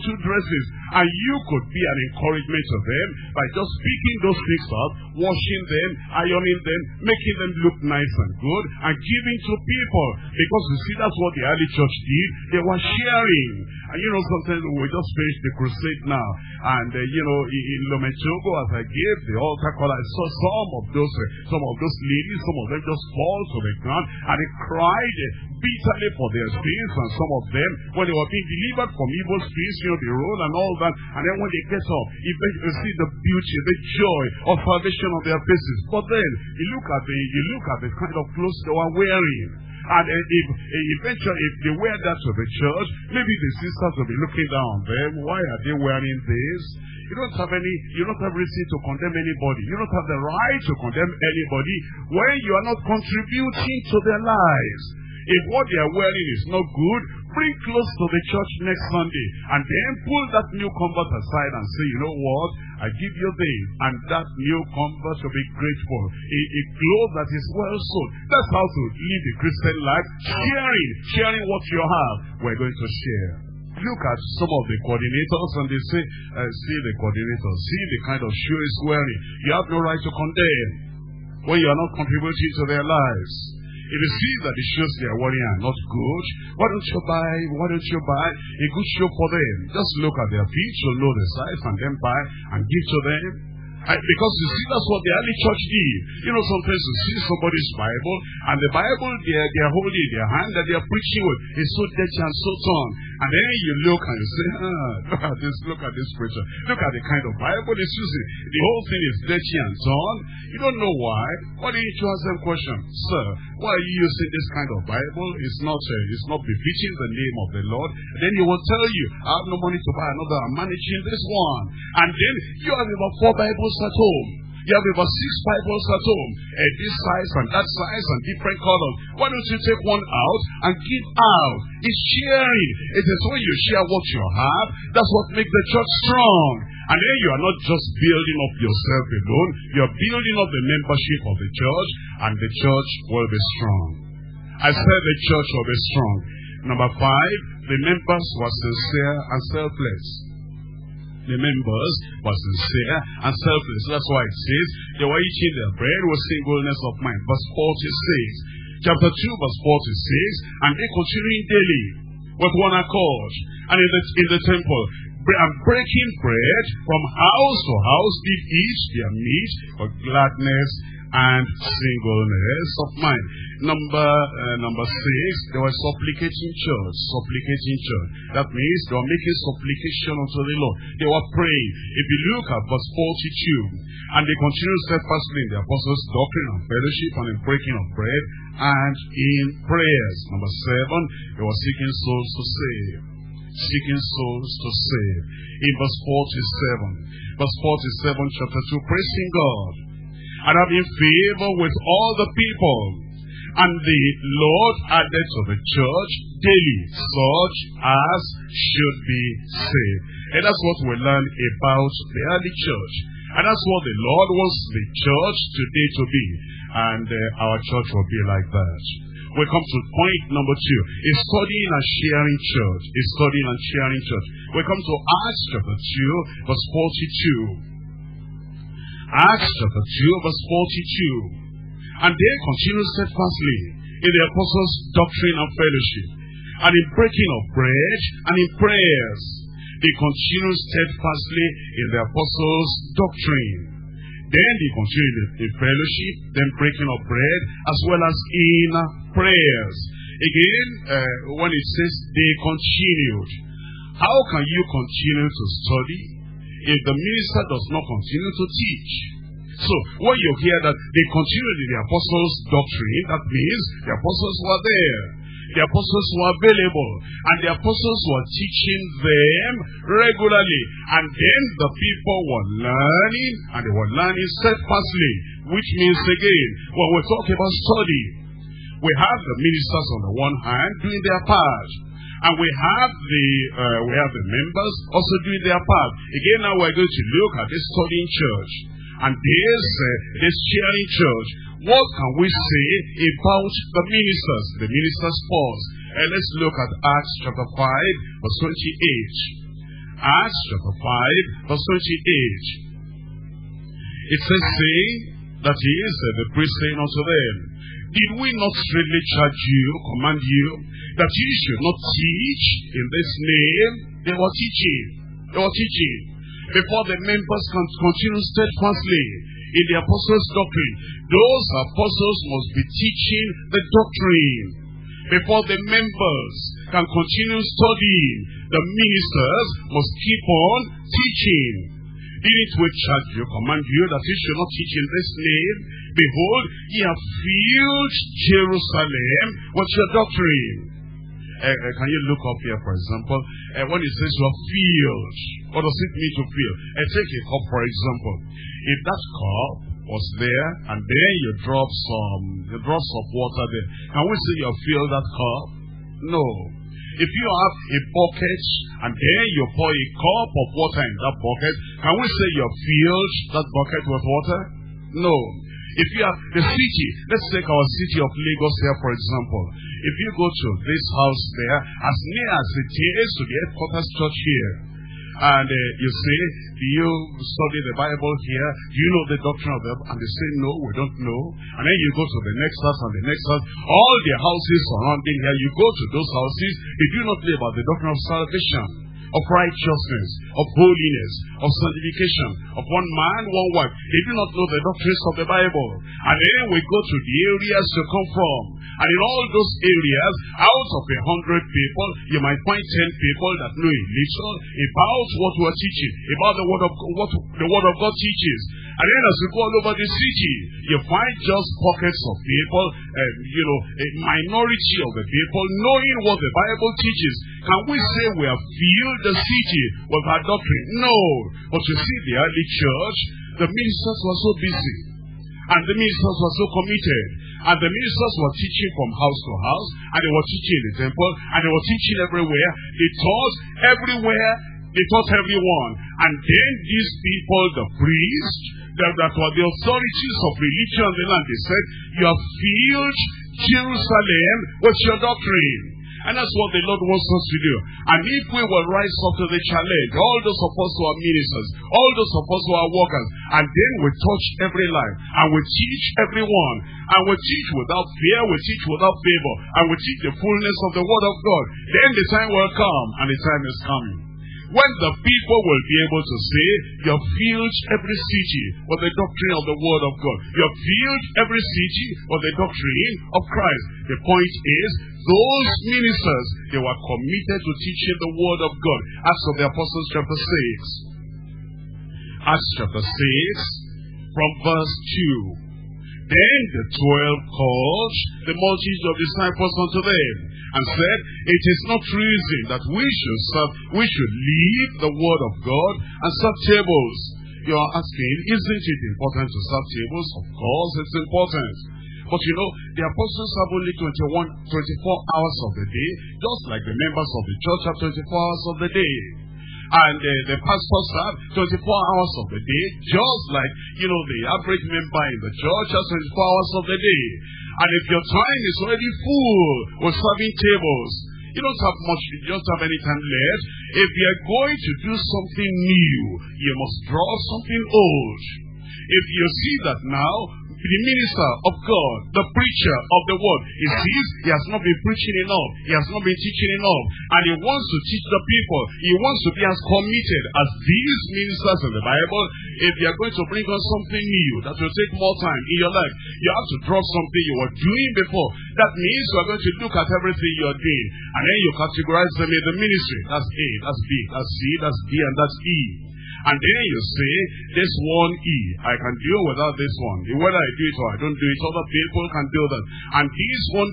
1 or 2 dresses. And you could be an encouragement to them by just picking those things up, washing them, ironing them, making them look nice and good, and giving to people. Because you see, that's what the early church did. They were sharing. And you know, sometimes we just finished the crusade now, and you know, in Lomé, Togo, as I gave the altar call, I saw some of those ladies, some of them just fall to the ground, and they cried bitterly for their sins. And some of them, when they were being delivered from evil spirits, you know, they roll and all that, and then when they get up, you see the beauty, the joy of salvation on their faces. But then you look at the kind of clothes they were wearing. And if they wear that to the church, maybe the sisters will be looking down on them. Why are they wearing this? You don't have reason to condemn anybody. You don't have the right to condemn anybody when you are not contributing to their lives. If what they are wearing is not good, bring close to the church next Sunday, and then pull that new convert aside and say, you know what, I give you this, and that new convert will be grateful. A cloth that is well sewn. That's how to live a Christian life, sharing what you have. We're going to share. Look at some of the coordinators, and they say, see the coordinator, see the kind of shoe he's wearing. You have no right to condemn when you are not contributing to their lives. If you see that the shoes they are wearing are not good, why don't you buy a good shoe for them? Just look at their feet, you'll know the size, and then buy and give to them. Because you see, that's what the early church did. You know, sometimes you see somebody's Bible, and the Bible they're holding in their hand that they're preaching with is so dirty and so torn. And then you look and you say, look at this preacher. Look at the kind of Bible he's using. The whole thing is dirty and torn. You don't know why. Why didn't you ask them a question? Sir, why are you using this kind of Bible? It's not befitting the name of the Lord. And then he will tell you, I have no money to buy another. I'm managing this one. And then you have about 4 Bibles at home. You have about 6 Bibles at home, this size and that size and different colors. Why don't you take one out and give out? It's sharing. It is when you share what you have, that's what makes the church strong. And then you are not just building up yourself alone, you are building up the membership of the church, and the church will be strong. I said the church will be strong. Number 5, the members were sincere and selfless. The members were sincere and selfless. That's why it says, they were eating their bread with singleness of mind. Verse 46. Chapter 2, verse 46. And they continuing daily with one accord, and in the temple, and breaking bread from house to house, did eat their meat with gladness and singleness of mind. Number 6, they were supplicating church. That means they were making supplication unto the Lord. They were praying. If you look at verse 42, and they continued steadfastly in the apostles' doctrine and fellowship, and in breaking of bread, and in prayers. Number 7, they were seeking souls to save. In verse 47, chapter 2, praising God, and having favor with all the people. And the Lord added to the church daily such as should be saved. And that's what we learn about the early church. And that's what the Lord wants the church today to be. And our church will be like that. We come to point number 2. Is studying and sharing church. Is studying and sharing church. We come to Acts chapter 2, verse 42. Acts chapter 2, verse 42. And they continued steadfastly in the apostles' doctrine and fellowship, and in breaking of bread, and in prayers. They continued steadfastly in the apostles' doctrine. Then they continued in fellowship, then breaking of bread, as well as in prayers. Again, when it says they continued, how can you continue to study if the minister does not continue to teach? So when you hear that they continued in the apostles' doctrine, that means the apostles were there, the apostles were available, and the apostles were teaching them regularly. And then the people were learning, and they were learning steadfastly, which means again, when we talk about study, we have the ministers on the one hand doing their part, and we have the members also doing their part. Again, now we're going to look at this studying church and this sharing church. What can we say about the ministers first? And let's look at Acts chapter 5, verse 28. Acts chapter 5, verse 28. It says, saying, that is, the priest saying unto them, did we not strictly charge you, command you, that you should not teach in this name? They were teaching. They were teaching. Before the members can continue steadfastly in the apostles' doctrine, those apostles must be teaching the doctrine. Before the members can continue studying, the ministers must keep on teaching. Didn't we charge you, command you, that you should not teach in this name? Behold, ye have filled Jerusalem with your doctrine. Can you look up here, for example? When it says you are filled, what does it mean to fill? Take a cup, for example. If that cup was there, and then you drop some water there, can we say you have filled that cup? No. If you have a bucket, and then you pour a cup of water in that bucket, can we say you have filled that bucket with water? No. If you have the city, let's take our city of Lagos here, for example. If you go to this house there, as near as it is to the headquarters church here, and you say, do you study the Bible here? Do you know the doctrine of the Bible? And they say, no, we don't know. And then you go to the next house and the next house. All the houses surrounding here, you go to those houses, they do not live about the doctrine of salvation, of righteousness, of holiness, of sanctification, of one man, one wife. They do not know the doctrines of the Bible. And then we go to the areas you come from. And in all those areas, out of 100 people, you might find 10 people that know a little about what we are teaching, about the word of what the Word of God teaches. And then as we go all over the city, you find just pockets of people, a minority of the people knowing what the Bible teaches. Can we say we have filled the city with our doctrine? No. But you see, the early church, the ministers were so busy, and the ministers were so committed, and the ministers were teaching from house to house, and they were teaching in the temple, and they were teaching everywhere. They taught everywhere. They taught everyone. And then these people, the priests, that were the authorities of religion in the land, they said, you have filled Jerusalem with your doctrine. And that's what the Lord wants us to do. And if we will rise up to the challenge, all those of us who are ministers, all those of us who are workers, and then we touch every life, and we teach everyone, and we teach without fear, we teach without favor, and we teach the fullness of the Word of God, then the time will come, and the time is coming, when the people will be able to say, you have filled every city with the doctrine of the Word of God. You have filled every city with the doctrine of Christ. The point is, those ministers, they were committed to teaching the Word of God. Acts of the Apostles chapter 6. Acts chapter 6, from verse 2. Then the 12 called the multitude of disciples unto them, and said, it is not reason that we should leave the Word of God and serve tables. You are asking, isn't it important to serve tables? Of course it's important. But you know, the apostles have only 24 hours of the day, just like the members of the church have 24 hours of the day. And the pastors have 24 hours of the day, just like, the average member in the church has 24 hours of the day. And if your time is already full with serving tables, you don't have much, you don't have any time left. If you are going to do something new, you must draw something old. If you see that now, the minister of God, the preacher of the Word, he sees he has not been preaching enough, he has not been teaching enough, and he wants to teach the people, he wants to be as committed as these ministers in the Bible. If you are going to bring on something new that will take more time in your life, you have to drop something you were doing before. That means you are going to look at everything you are doing, and then you categorize them in the ministry. That's A, that's B, that's C, that's D, and that's E. And then you say, this one I can deal without this one. Whether I do it or I don't do it, other people can do that. And this one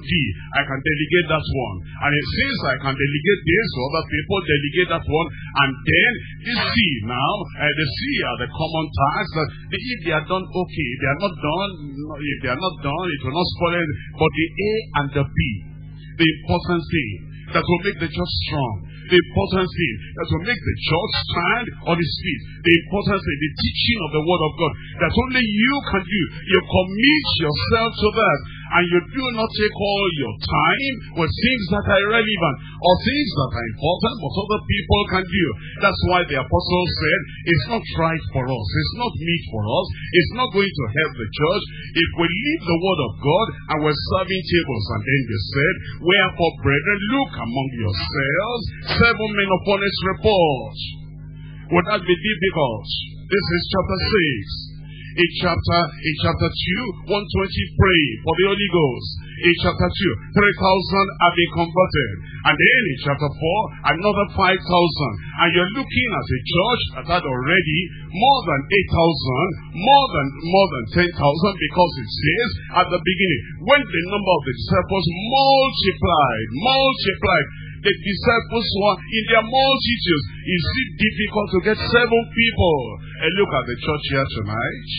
I can delegate that one. And it says I can delegate this to other people, delegate that one. And then this C now, the C are the common tasks that if they are done, okay. If they are not done, it will not spoil it. But the A and the B, the important thing that will make the church strong, the important thing that will make the church stand on its feet, the important thing, the teaching of the Word of God, that only you can do. You commit yourself to that, and you do not take all your time with things that are irrelevant, or things that are important, but other people can do. That's why the apostle said, it's not right for us, it's not meet for us, it's not going to help the church if we leave the Word of God and we're serving tables. And then they said, wherefore, brethren, look among yourselves, 7 men upon its report. Would that be difficult? This is chapter 6. In chapter 2, 120 pray for the Holy Ghost. In chapter 2, 3,000 have been converted. And then in chapter 4, another 5,000. And you're looking at a church that had already more than 8,000, more than 10,000, because it says at the beginning, when the number of the disciples multiplied, the disciples were in their multitudes. Is it difficult to get 7 people? And look at the church here tonight.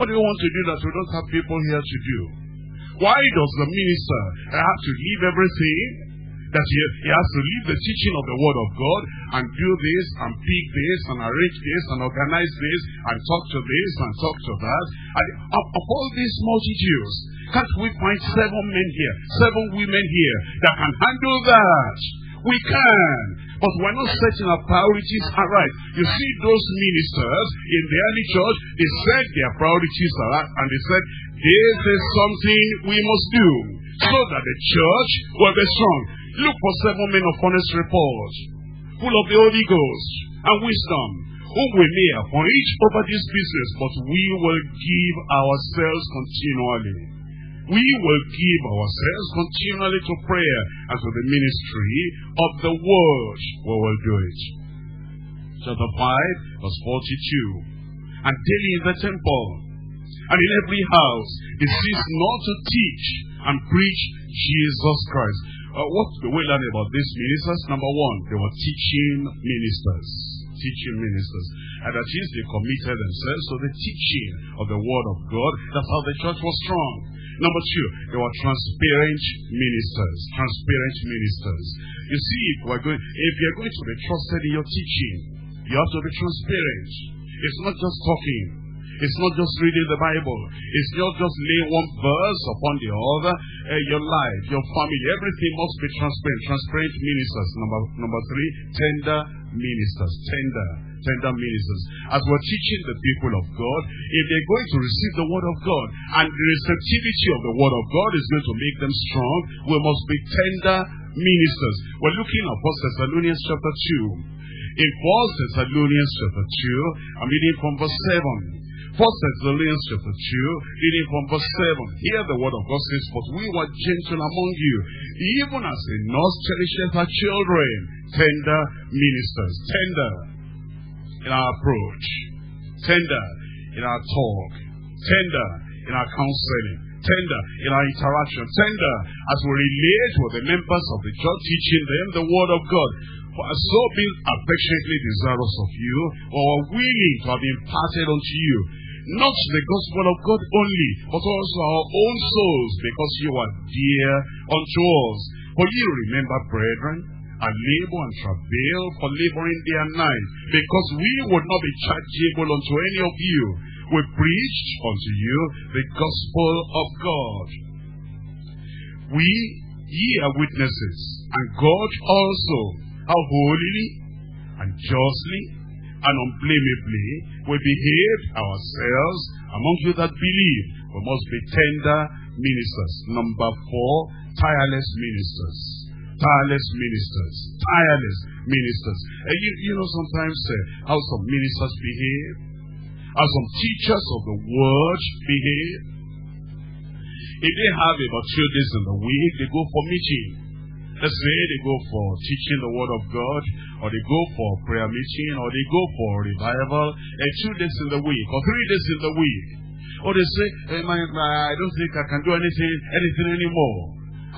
What do you want to do that we don't have people here to do? Why does the minister have to leave everything? That he has to leave the teaching of the Word of God and do this and pick this and arrange this and organize this and talk to that. And of all these multitudes, can't we find 7 men here, 7 women here that can handle that? We can, but we're not setting our priorities aright. You see, those ministers in the early church, they set their priorities aright, and they said, this is something we must do so that the church will be strong. Look for 7 men of honest report, full of the Holy Ghost and wisdom, whom we may appoint over this business, but we will give ourselves continually. We will give ourselves continually to prayer and to the ministry of the Word. We will do it. Chapter 5, verse 42. And daily in the temple and in every house, it ceased not to teach and preach Jesus Christ. What do we learn about these ministers? Number 1, they were teaching ministers. And that is, they committed themselves to the teaching of the Word of God. That's how the church was strong. Number 2, they were transparent ministers. You see, if you're going to be trusted in your teaching, you have to be transparent. It's not just talking. It's not just reading the Bible. It's not just laying one verse upon the other. Your life, your family, everything must be transparent. Transparent ministers. Number 3, tender ministers. Tender ministers. As we're teaching the people of God, if they're going to receive the Word of God, and the receptivity of the Word of God is going to make them strong, we must be tender ministers. We're looking at 1 Thessalonians chapter 2. In 1 Thessalonians chapter 2, I'm reading from verse 7. 1 Thessalonians chapter 2, reading from verse 7. Here the Word of God says, but we were gentle among you, even as a nurse cherisheth her children. Tender ministers. Tender in our approach, tender in our talk, tender in our counseling, tender in our interaction, tender as we relate with the members of the church, teaching them the Word of God. For so being affectionately desirous of you, or willing to have imparted unto you, not the gospel of God only, but also our own souls, because you are dear unto us. For you remember, brethren, and labor and travail for laboring day and night, because we would not be chargeable unto any of you. We preached unto you the gospel of God. Ye are witnesses, and God also, how holily and justly and unblameably we behave ourselves among you that believe. We must be tender ministers. Number 4, tireless ministers. And you know, sometimes how some ministers behave, how some teachers of the Word behave. If they have about 2 days in the week, they go for meeting. Let's say they go for teaching the word of God, or they go for prayer meeting, or they go for revival, 2 days in the week, or 3 days in the week. Or they say, I don't think I can do anything anymore.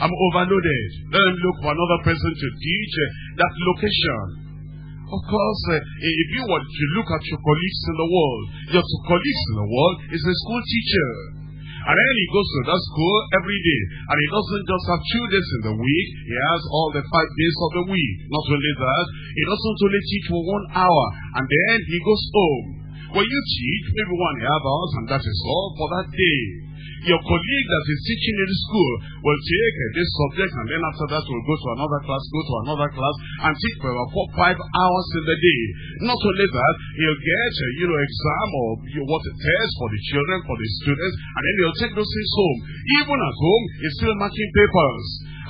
I'm overloaded. Let them look for another person to teach that location. Of course, if you want to look at your colleagues in the world, your colleagues in the world is a school teacher. And then he goes to that school every day. And he doesn't just have 2 days in the week. He has all the 5 days of the week. Not only that, he doesn't only teach for 1 hour. And then he goes home. When you teach, maybe 1.5 hours, and that is all for that day. Your colleague that is teaching in school will take this subject, and then after that will go to another class, and teach for about 4 or 5 hours in the day. Not only that, he'll get a exam or test for the children, for the students, and then he'll take those things home. Even at home, he's still marking papers,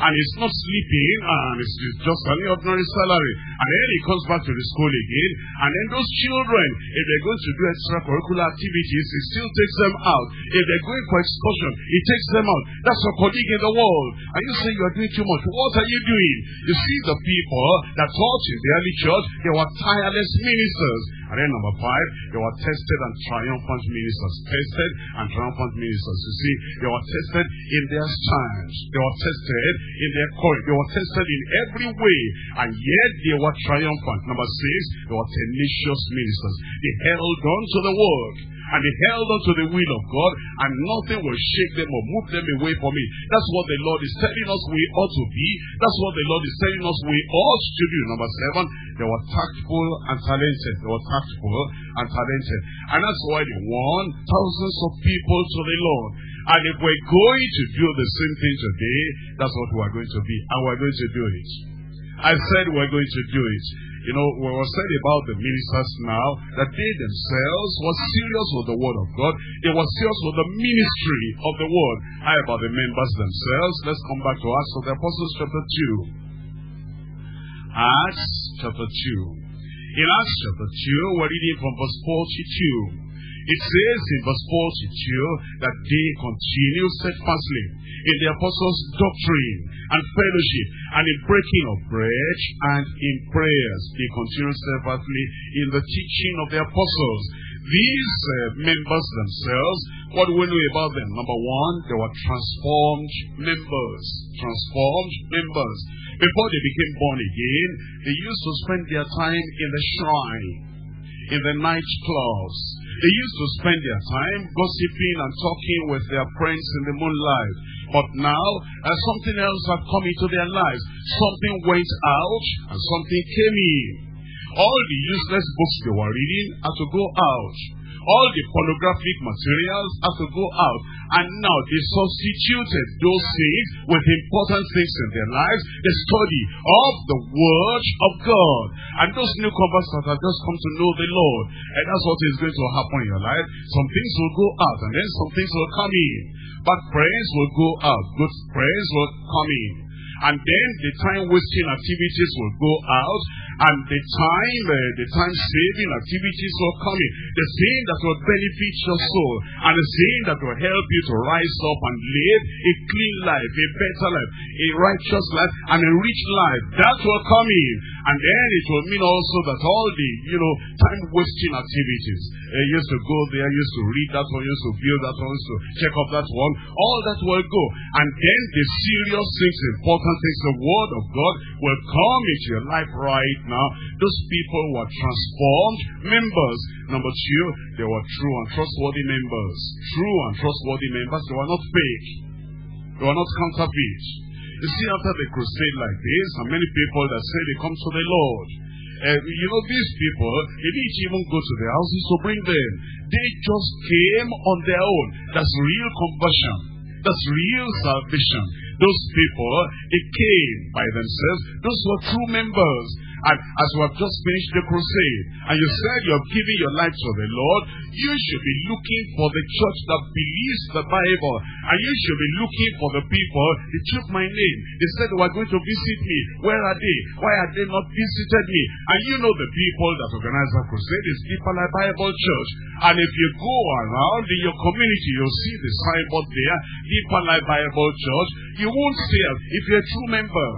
and he's not sleeping, and it's just an ordinary salary. And then he comes back to the school again, and then those children, if they're going to do extracurricular activities, he still takes them out. If they're going for excursion, he takes them out. That's your colleague in the world. And you say you are doing too much. What are you doing? You see, the people that taught in the early church, they were tireless ministers. And then number 5, they were tested and triumphant ministers. Tested and triumphant ministers. You see, they were tested in their stance. They were tested in their courage. They were tested in every way. And yet they were triumphant. Number 6, they were tenacious ministers. They held on to the work. And they held on to the will of God, and nothing will shake them or move them away from it. That's what the Lord is telling us we ought to be. That's what the Lord is telling us we ought to do. Number 7, they were tactful and talented. They were tactful and talented. And that's why they won thousands of people to the Lord. And if we're going to do the same thing today, that's what we're going to be. And we're going to do it. I said we're going to do it. What was said about the ministers now, that they themselves were serious with the word of God. They were serious with the ministry of the word. How about the members themselves? Let's come back to Acts of the Apostles chapter 2. Acts chapter 2. In Acts chapter 2, we're reading from verse 42. It says in verse 42 that they continue steadfastly in the apostles' doctrine and fellowship, and in breaking of bread and in prayers. They continue steadfastly in the teaching of the apostles. These members themselves, what do we know about them? Number 1, they were transformed members. Transformed members. Before they became born again, they used to spend their time in the shrine, in the nightclubs. They used to spend their time gossiping and talking with their friends in the moonlight. But now, something else had come into their lives. Something went out and something came in. All the useless books they were reading had to go out. All the pornographic materials had to go out. And now they substituted those things with important things in their lives. The study of the Word of God. And those newcomers that have just come to know the Lord. And that's what is going to happen in your life. Some things will go out and then some things will come in. Bad friends will go out. Good friends will come in. And then the time-wasting activities will go out. And the time-saving activities will come in. The thing that will benefit your soul. And the thing that will help you to rise up and live a clean life, a better life, a righteous life, and a rich life. That will come in. And then it will mean also that all the, time-wasting activities. You used to go there, you used to read that one, you used to view that one, you used to check up that one. All that will go. And then the serious things, important things, the Word of God will come into your life right now. Those people were transformed members. Number 2, they were true and trustworthy members. True and trustworthy members. They were not fake. They were not counterfeit. You see, after the crusade like this, and many people that say they come to the Lord, these people, they didn't even go to their houses to bring them. They just came on their own. That's real conversion. That's real salvation. Those people, they came by themselves. Those were true members. And as we have just finished the crusade, and you said you have given your life to the Lord, you should be looking for the church that believes the Bible. And you should be looking for the people. They took my name. They said they were going to visit me. Where are they? Why have they not visited me? And you know the people that organize the crusade is Deeper Life Bible Church. And if you go around in your community, you'll see the signboard there, Deeper Life Bible Church. You won't fail if you're a true member.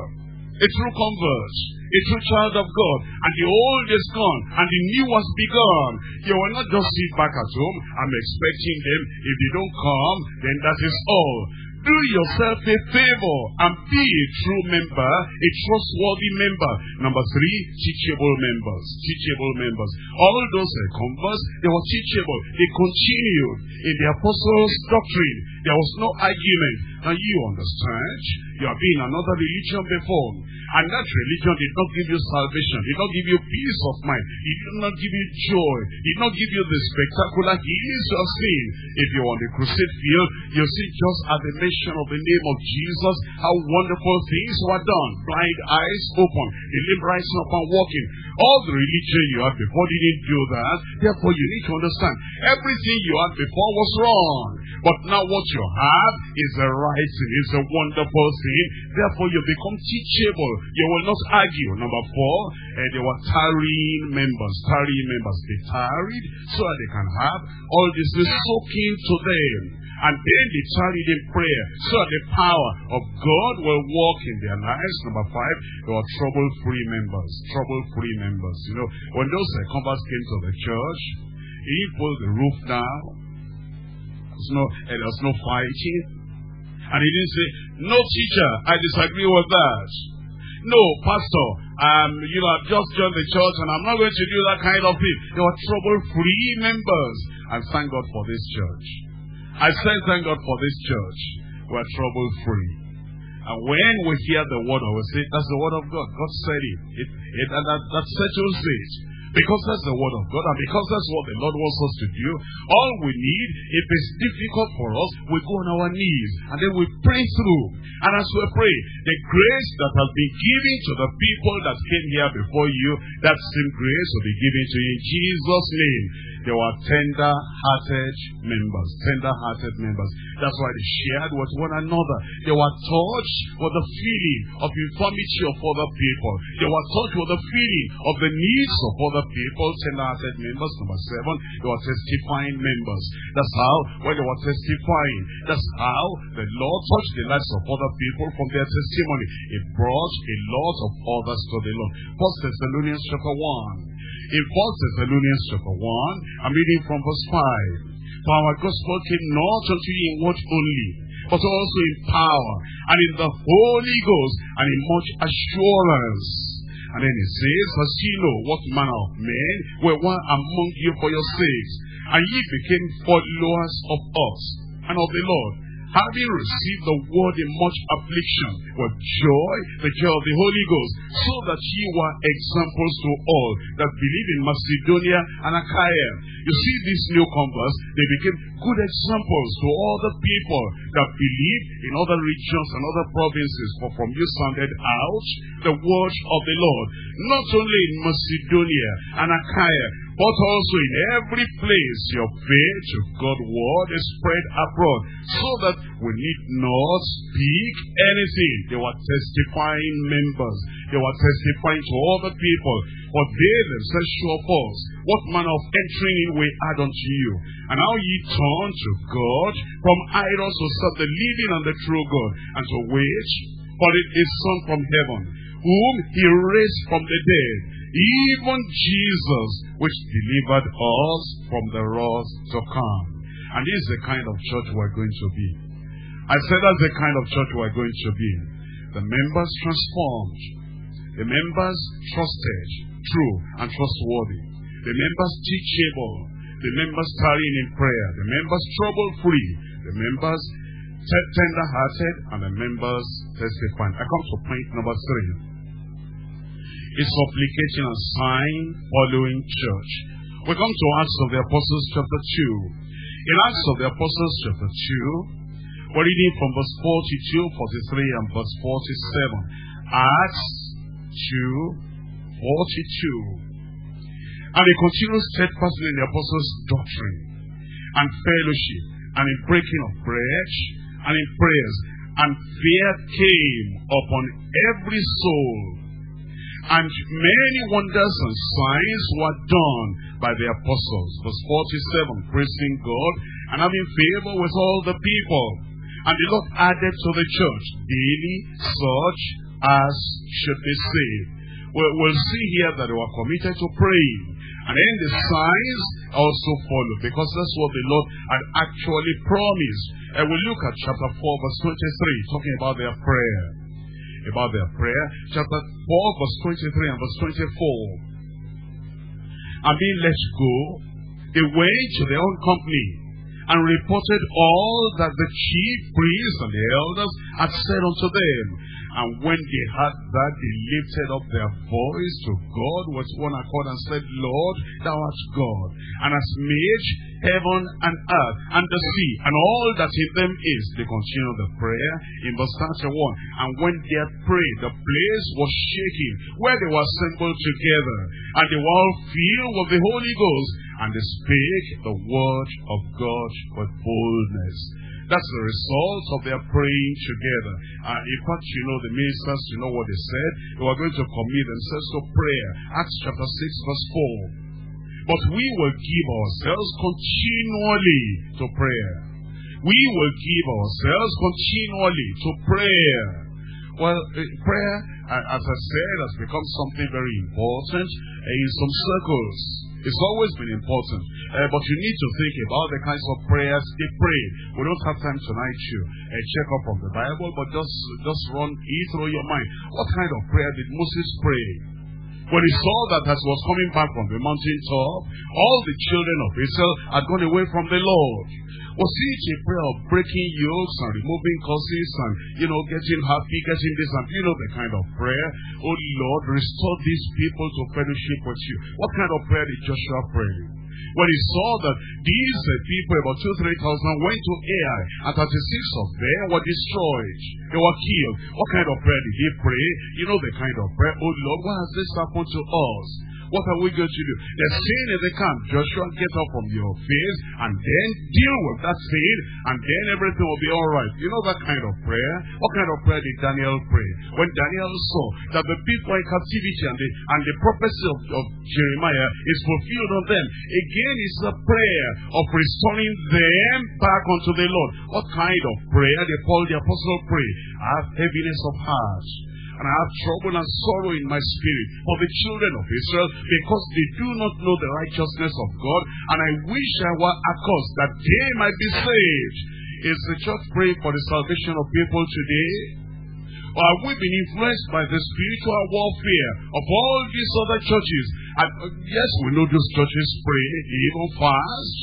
a true convert, a true child of God. And the old is gone, and the new has begun. You will not just sit back at home. I'm expecting them. If they don't come, then that is all. Do yourself a favor and be a true member, a trustworthy member. Number three, teachable members. Teachable members. All those converts, they were teachable. They continued in the apostles' doctrine. There was no argument. Now you understand, you have been in another religion before. And that religion did not give you salvation. Did not give you peace of mind. It did not give you joy. Did not give you the spectacular healings you have seen. If you're on the crusade field, you see just at the mention of the name of Jesus how wonderful things were done. Blind eyes open, the lame rising up and walking. All the religion you had before didn't do that. Therefore, you need to understand everything you had before was wrong. But now what you have is the right thing. It's a wonderful thing. Therefore, you become teachable. You will not argue. Number four, they were tarrying members. Tarrying members. They tarried so that they can have all this soaking to them. And then they tarried in prayer so that the power of God will work in their lives. Number five, they were trouble-free members. Trouble-free members. You know, when those converts came to the church, they didn't pull the roof down. There was no fighting. And he didn't say, no teacher, I disagree with that. No, pastor, I've just joined the church and I'm not going to do that kind of thing. They were trouble-free members. I thank God for this church. I say thank God for this church. We are trouble-free. And when we hear the word, I will say, that's the word of God. God said it. That settles it. Because that's the word of God, and because that's what the Lord wants us to do, all we need, if it's difficult for us, we go on our knees, and then we pray through. And as we pray, the grace that has been given to the people that came here before you, that same grace will be given to you in Jesus' name. They were tender-hearted members. Tender-hearted members. That's why they shared with one another. They were touched with the feeling of infirmity of other people. They were touched with the feeling of the needs of other people. Tender-hearted members. Number seven, they were testifying members. That's how, when they were testifying, that's how the Lord touched the lives of other people from their testimony. It brought a lot of others to the Lord. 1 Thessalonians chapter 1. In 1 Thessalonians chapter 1, I'm reading from verse 5. For our gospel came not unto you in word only, but also in power, and in the Holy Ghost, and in much assurance. And then it says, as ye know what manner of men were among you for your sakes, and ye became followers of us and of the Lord, having received the word in much affliction with joy, the joy of the Holy Ghost, so that ye were examples to all that believe in Macedonia and Achaia. You see, these new converts, they became good examples to all the people that believe in other regions and other provinces. For from you sounded out the word of the Lord, not only in Macedonia and Achaia, but also in every place your faith of God's word is spread abroad, so that we need not speak anything. They were testifying members. They were testifying to other people, but they themselves show false. What manner of entering in we add unto you, and how ye turn to God from idols to serve the living and the true God, and to which, for it is Son from heaven, whom he raised from the dead, even Jesus, which delivered us from the wrath to come. And this is the kind of church we're going to be. I said that's the kind of church we're going to be. The members transformed. The members trusted, true and trustworthy. The members teachable. The members tarrying in prayer. The members trouble-free. The members tender-hearted. And the members testifying. I come to point number three. It's supplication and sign following church. We come to Acts of the Apostles chapter 2. In Acts of the Apostles chapter 2, we're reading from verse 42, 43, and verse 47. Acts 2, 42. And they continued steadfastly in the apostles' doctrine, and fellowship, and in breaking of bread, and in prayers. And fear came upon every soul. And many wonders and signs were done by the apostles. Verse 47, praising God and having favor with all the people. And the Lord added to the church daily such us should be saved. We'll see here that they were committed to praying. And then the signs also follow, because that's what the Lord had actually promised. And we look at chapter 4, verse 23, talking about their prayer. Chapter 4, verse 23 and verse 24. And being let go, they went to their own company and reported all that the chief priests and the elders had said unto them. And when they had that, they lifted up their voice to God with one accord and said, Lord, thou art God, and hast made heaven and earth and the sea, and all that in them is. They continue the prayer in verse 31. And when they had prayed, the place was shaking, where they were assembled together, and they were all filled with the Holy Ghost, and they spake the word of God with boldness. That's the result of their praying together. In fact, the ministers, what they said? They were going to commit themselves to prayer. Acts chapter 6, verse 4. But we will give ourselves continually to prayer. We will give ourselves continually to prayer. Well, prayer, as I said, has become something very important in some circles. It's always been important, but you need to think about the kinds of prayers they pray. We don't have time tonight to check up on the Bible, but just run it through your mind. What kind of prayer did Moses pray? When he saw that as he was coming back from the mountaintop, all the children of Israel had gone away from the Lord. Was it a prayer of breaking yokes and removing curses and, getting happy, getting this and, the kind of prayer? Oh Lord, restore these people to fellowship with you. What kind of prayer did Joshua pray? When he saw that these people, about 2,000-3,000, went to Ai, and 36 of them were destroyed. They were killed. What kind of prayer did he pray? The kind of prayer, oh Lord, why has this happened to us? What are we going to do? The sin in the camp. Joshua, get up from your face and then deal with that sin, and then everything will be all right. That kind of prayer? What kind of prayer did Daniel pray? When Daniel saw that the people were in captivity and the prophecy of Jeremiah is fulfilled on them, again it's a prayer of restoring them back unto the Lord. What kind of prayer did Paul the Apostle pray? I have heaviness of heart, and I have trouble and sorrow in my spirit for the children of Israel, because they do not know the righteousness of God, and I wish I were accursed, that they might be saved. Is the church praying for the salvation of people today? Or have we been influenced by the spiritual warfare of all these other churches? And yes, we know those churches pray, they even fast.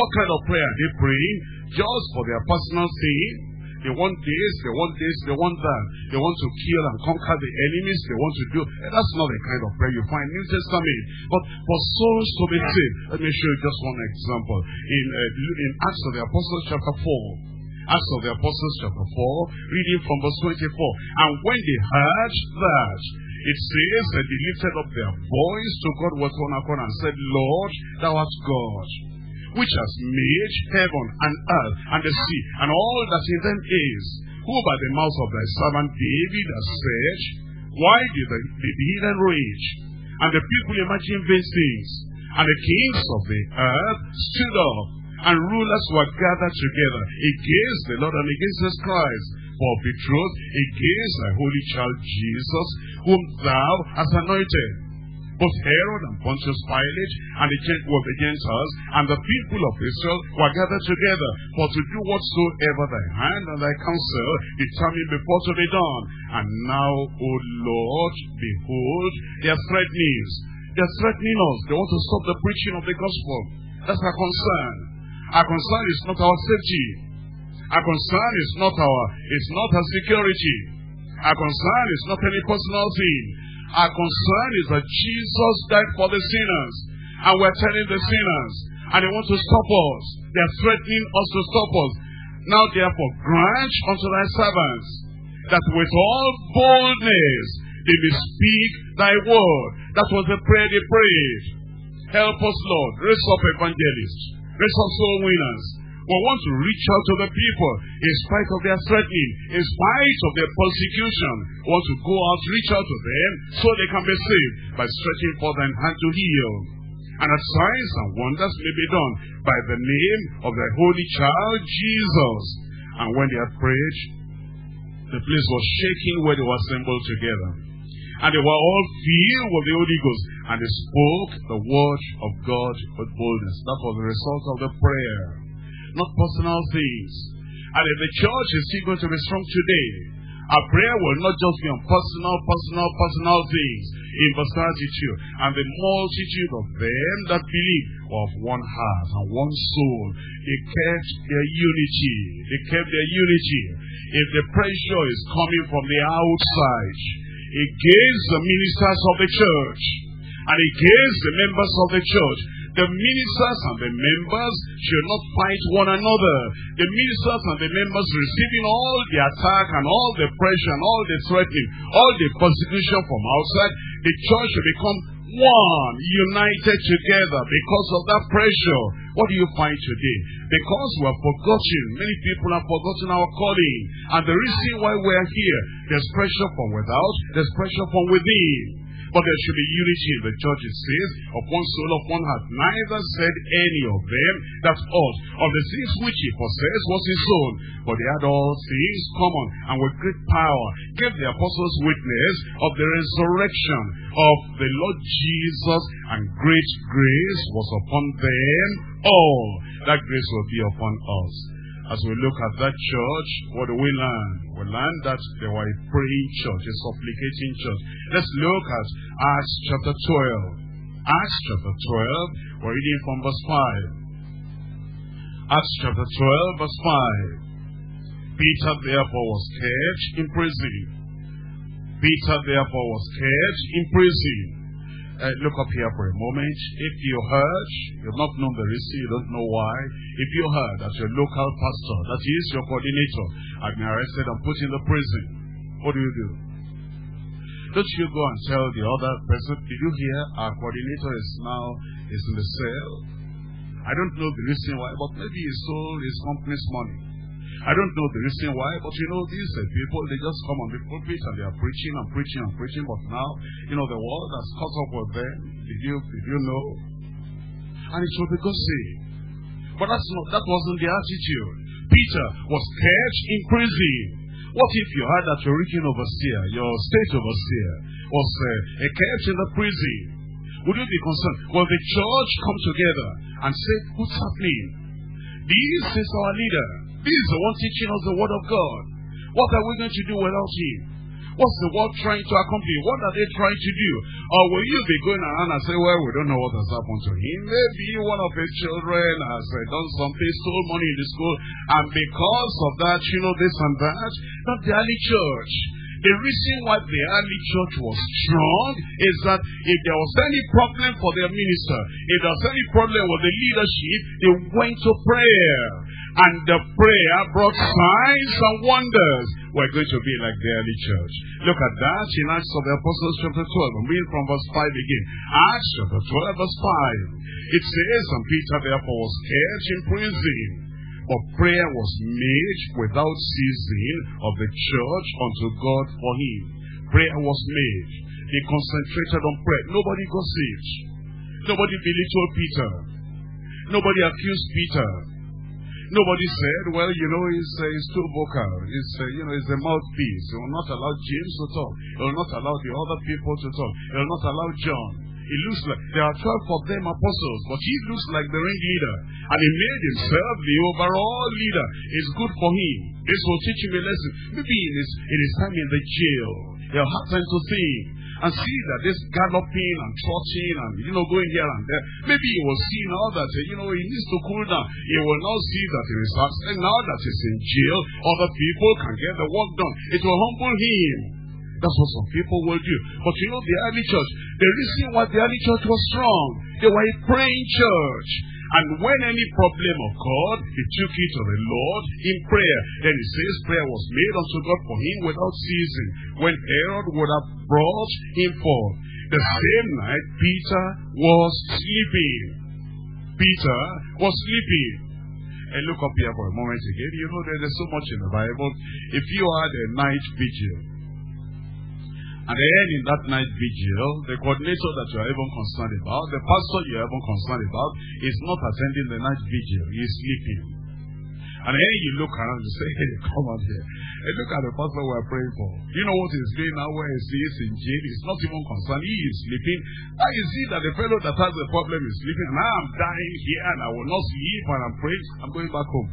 What kind of prayer are they praying? Just for their personal sin? They want this, they want this, they want that. They want to kill and conquer the enemies. They want to do. And that's not the kind of prayer you find in the New Testament. But for souls to be saved, let me show you just one example. In Acts of the Apostles chapter 4. Acts of the Apostles chapter 4, reading from verse 24. And when they heard that, it says that they lifted up their voice to God with one accord and said, Lord, thou art God, which has made heaven and earth and the sea, and all that in them is, who by the mouth of thy servant David has said, why did the heathen rage, and the people imagine vain things, and the kings of the earth stood up, and rulers were gathered together against the Lord and against his Christ, for betrothed against thy holy child Jesus, whom thou hast anointed. Both Herod and Pontius Pilate and the Gentiles and the people of Israel were gathered together, for to do whatsoever thy hand and thy counsel determined before to be done. And now, O Lord, behold their threatenings. They are threatening us. They want to stop the preaching of the gospel. That's our concern. Our concern is not our safety. Our concern is not our security. Our concern is not any personal thing. Our concern is that Jesus died for the sinners, and we're telling the sinners, and they want to stop us. They are threatening us to stop us. Now therefore grant unto thy servants that with all boldness they may speak thy word. That was the prayer they prayed. Help us, Lord. Raise up evangelists. Raise up soul winners. We want to reach out to the people in spite of their threatening, in spite of their persecution. We want to go out, reach out to them so they can be saved by stretching forth thine hand to heal. And that signs and wonders may be done by the name of thy holy child Jesus. And when they had prayed, The place was shaking where they were assembled together. And they were all filled with the Holy Ghost. And they spoke the word of God with boldness. That was the result of the prayer. Not personal things. And if the church is still going to be strong today, our prayer will not just be on personal things. In verse 32, and the multitude of them that believe were of one heart and one soul. They kept their unity. If the pressure is coming from the outside, against the ministers of the church, and against the members of the church, the ministers and the members should not fight one another. The ministers and the members receiving all the attack and all the pressure and all the threatening, all the persecution from outside, the church should become one, united together because of that pressure. What do you find today? Because we have forgotten, many people have forgotten our calling. And the reason why we are here, there's pressure from without, there's pressure from within. But there should be unity in the church, it says, of one soul, of one heart. Neither said any of them, that's all. Of the things which he possessed was his own. But they had all things common, and with great power gave the apostles witness of the resurrection of the Lord Jesus, and great grace was upon them all. That grace will be upon us. As we look at that church, what do we learn? We learn that they were a praying church, a supplicating church. Let's look at Acts chapter 12. Acts chapter 12, we're reading from verse 5. Acts chapter 12, verse 5. Peter therefore was kept in prison. Look up here for a moment. If you heard, you've not known the reason, you don't know why. If you heard that your local pastor, that is your coordinator, had been arrested and put in the prison, what do you do? Don't you go and tell the other person, did you hear our coordinator is in the cell? I don't know the reason why, but maybe he stole his company's money. I don't know the reason why, but you know, these people, they just come on the pulpit and they are preaching and preaching and preaching, but now, you know, the world has caught up with them. Did you know? And it will be gossip. But that wasn't the attitude. Peter was kept in prison. What if you had that your region overseer, your state overseer, was kept in the prison? Would you be concerned? Will the church come together and say, what's happening? This is our leader. This is the one teaching us the word of God. What are we going to do without him? What's the world trying to accomplish? What are they trying to do? Or will you be going around and say, well, we don't know what has happened to him. Maybe one of his children has done something, stole money in the school, and because of that, you know, this and that. Not the early church. The reason why the early church was strong is that if there was any problem for their minister, if there was any problem with the leadership, they went to prayer. And the prayer brought signs and wonders. We're going to be like the early church. Look at that in Acts of the Apostles chapter 12. I'm reading from verse 5 again. Acts chapter 12 verse 5. It says, and Peter therefore was kept in prison. But prayer was made without ceasing of the church unto God for him. Prayer was made. They concentrated on prayer. Nobody gossiped. Nobody belittled Peter. Nobody accused Peter. Nobody said, well, you know, he's too vocal. You know, he's a mouthpiece. He will not allow James to talk. He will not allow the other people to talk. He will not allow John. He looks like, there are 12 of them apostles, but he looks like the ringleader. And he made himself the overall leader. It's good for him. This will teach him a lesson. Maybe in his time in the jail, he'll have time to think. And see that this galloping and trotting and, you know, going here and there, maybe he will see now that, you know, he needs to cool down. He will now see that he is absent. Now that he's in jail, other people can get the work done. It will humble him. That's what some people will do. But you know, the early church, the reason why the early church was strong, they were a praying church. And when any problem occurred, he took it to the Lord in prayer. Then he says, prayer was made unto God for him without ceasing. When Herod would have brought him forth, the same night Peter was sleeping. Peter was sleeping. And look up here for a moment again. You know, there's so much in the Bible. If you had a night vigil, and then in that night vigil, the coordinator that you are even concerned about, the pastor you are even concerned about, is not attending the night vigil. He is sleeping. And here you look around, you say, hey, come out here. And look at the person we're praying for. You know what he's doing now, where he is in jail. He's not even concerned. He is sleeping. I see that the fellow that has the problem is sleeping. And I'm dying here and I will not sleep and I'm praying. I'm going back home.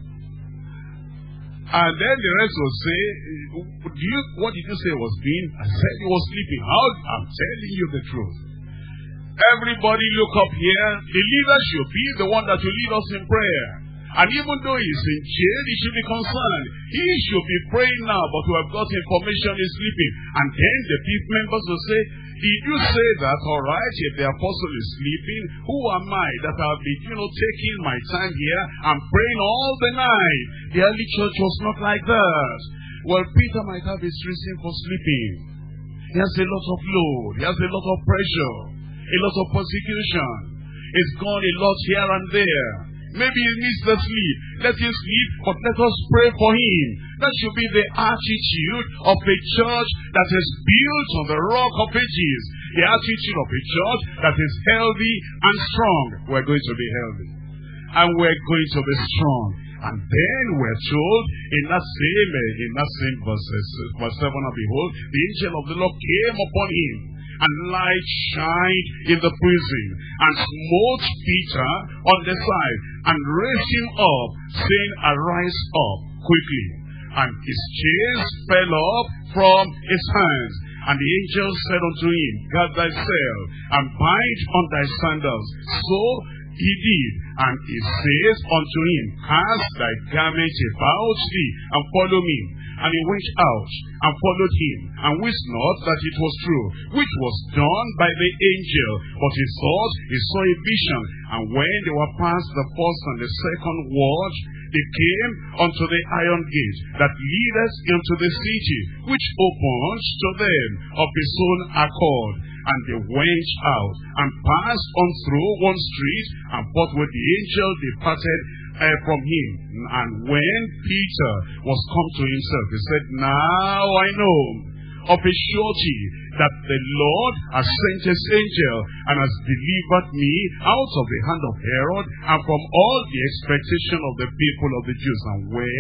And then the rest will say, what did you say was doing? I said he was sleeping. I'm telling you the truth. Everybody look up here. The leader should be the one that will lead us in prayer. And even though he's in jail, he should be concerned. He should be praying now, but we have got information he's sleeping. And then the people members will say, did you say that? All right, if the apostle is sleeping, who am I that I'll be, taking my time here and praying all the night? The early church was not like that. Well, Peter might have his reason for sleeping. He has a lot of load. He has a lot of pressure. A lot of persecution. He's gone a lot here and there. Maybe he needs the sleep. Let him sleep, but let us pray for him. That should be the attitude of a church that is built on the rock of ages. The attitude of a church that is healthy and strong. We're going to be healthy. And we're going to be strong. And then we're told in that same verse 7, and behold, the angel of the Lord came upon him, and light shined in the prison, and smote Peter on the side, and raised him up, saying, arise up quickly. And his chains fell off from his hands. And the angel said unto him, gird thyself, and bind on thy sandals. So he did, and he says unto him, cast thy garment about thee, and follow me. And he went out, and followed him, and wist not that it was true, which was done by the angel. But he thought he saw a vision, and when they were past the first and the second watch, they came unto the iron gate that leadeth into the city, which opened to them of his own accord. And they went out, and passed on through one street, and forthwith the angel departed from him. And when Peter was come to himself, he said, now I know of a surety that the Lord has sent his angel, and has delivered me out of the hand of Herod, and from all the expectation of the people of the Jews. And when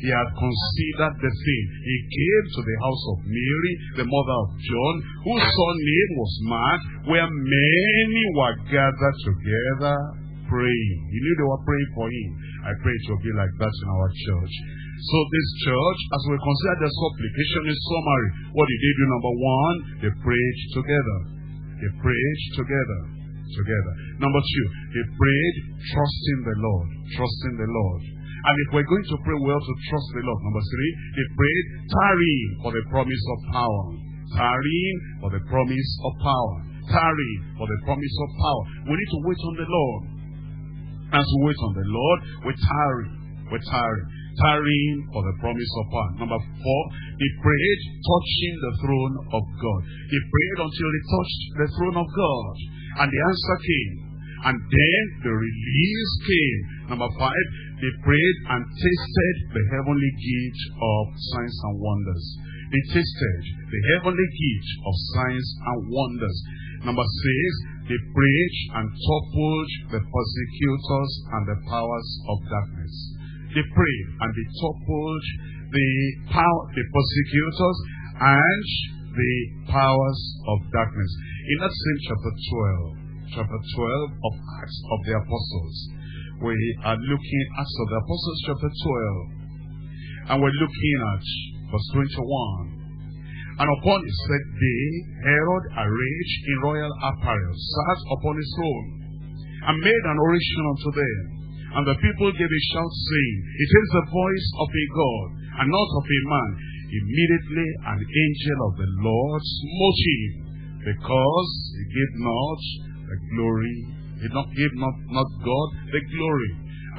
he had considered the thing, he came to the house of Mary, the mother of John, whose surname was Mark, where many were gathered together praying. He knew they were praying for him. I pray it will be like that in our church. So this church, as we consider the supplication in summary, what did they do? Number one, they prayed together. They prayed together. Number two, they prayed trusting the Lord. And if we're going to pray, we ought to trust the Lord. Number three, they prayed tarrying for the promise of power. We need to wait on the Lord. As we wait on the Lord, we tarry. Tarrying for the promise of power. Number four, they prayed touching the throne of God. They prayed until they touched the throne of God. And the answer came. And then the release came. Number five, they prayed and tasted the heavenly gift of signs and wonders. Number six, they prayed and toppled the persecutors and the powers of darkness. They prayed and they toppled the persecutors and the powers of darkness. In that same chapter 12 of Acts of the Apostles, we are looking at Acts of the Apostles chapter 12, and we're looking at verse 21. And upon his set day, Herod, arrayed in royal apparel, sat upon his throne, and made an oration unto them. And the people gave a shout, saying, it is the voice of a God, and not of a man. Immediately an angel of the Lord smote him, because he gave not the glory. He gave not God the glory.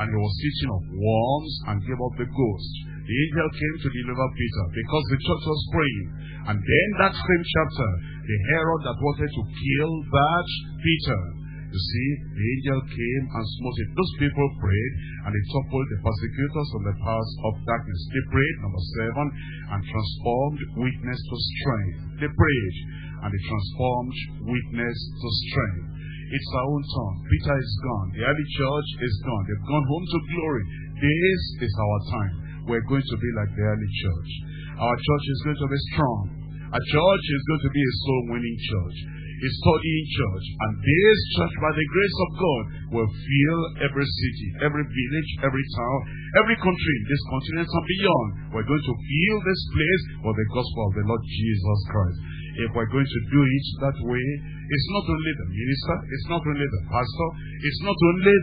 And he was sitting of worms, and gave up the ghost. The angel came to deliver Peter, because the church was praying. And then that same chapter, the Herod that wanted to kill that Peter, you see, the angel came and smote it. Those people prayed, and they toppled the persecutors and the powers of darkness. They prayed, number seven, and transformed weakness to strength. They prayed, and they transformed weakness to strength. It's our own tongue. Peter is gone. The early church is gone. They've gone home to glory. This is our time. We're going to be like the early church. Our church is going to be strong. Our church is going to be a soul-winning church, a studying church. And this church, by the grace of God, will fill every city, every village, every town, every country, this continent and beyond. We're going to fill this place with the gospel of the Lord Jesus Christ. If we're going to do it that way, it's not only the minister, it's not only the pastor, it's not only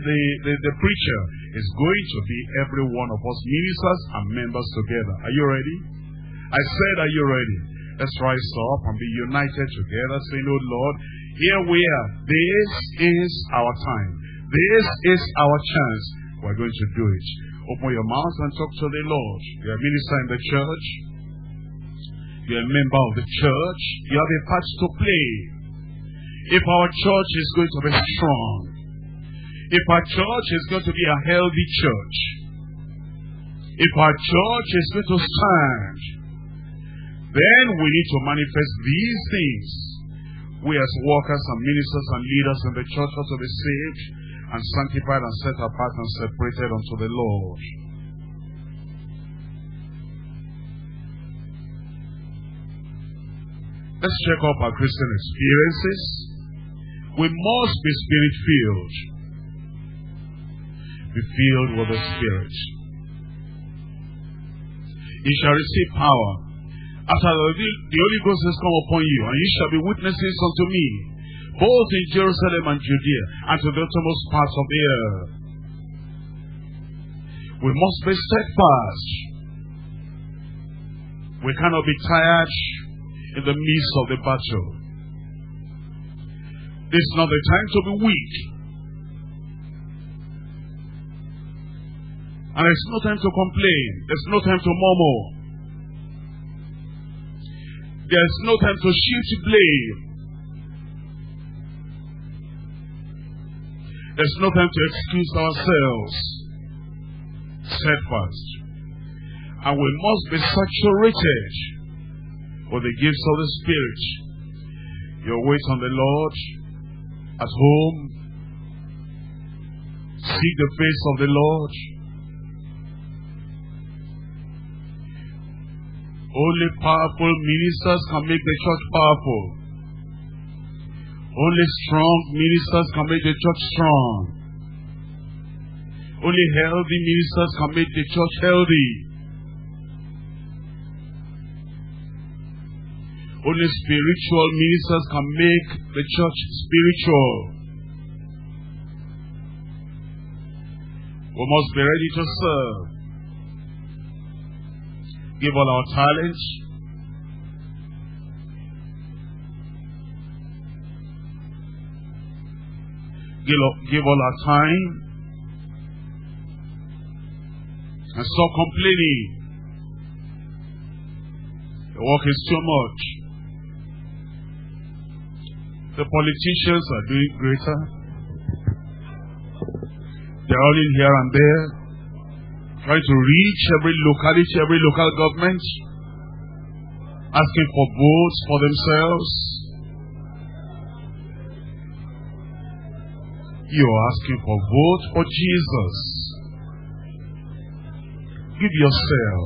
the preacher. It's going to be every one of us, ministers and members together. Are you ready? I said, are you ready? Let's rise up and be united together, saying, oh Lord, here we are. This is our time. This is our chance. We're going to do it. Open your mouth and talk to the Lord. You're a minister in the church. You're a member of the church. You have a part to play. If our church is going to be strong, if our church is going to be a healthy church, if our church is going to stand, then we need to manifest these things. We as workers and ministers and leaders in the church ought to be saved and sanctified and set apart and separated unto the Lord. Let's check up our Christian experiences. We must be Spirit-filled. Be filled with the Spirit. You shall receive power after the Holy Ghost has come upon you, and you shall be witnesses unto me, both in Jerusalem and Judea, and to the uttermost parts of the earth. We must be steadfast. We cannot be tired in the midst of the battle. This is not the time to be weak. And there's no time to complain. There's no time to murmur. There's no time to shift blame. There's no time to excuse ourselves. Steadfast. And we must be saturated for the gifts of the Spirit. Your wait on the Lord at home. Seek the face of the Lord. Only powerful ministers can make the church powerful. Only strong ministers can make the church strong. Only healthy ministers can make the church healthy. Only spiritual ministers can make the church spiritual. We must be ready to serve. Give all our talents. Give all our time. And stop complaining. The work is too much. The politicians are doing greater. They're all in here and there, trying to reach every locality, every local government, asking for votes for themselves. You're asking for votes for Jesus. Give yourself.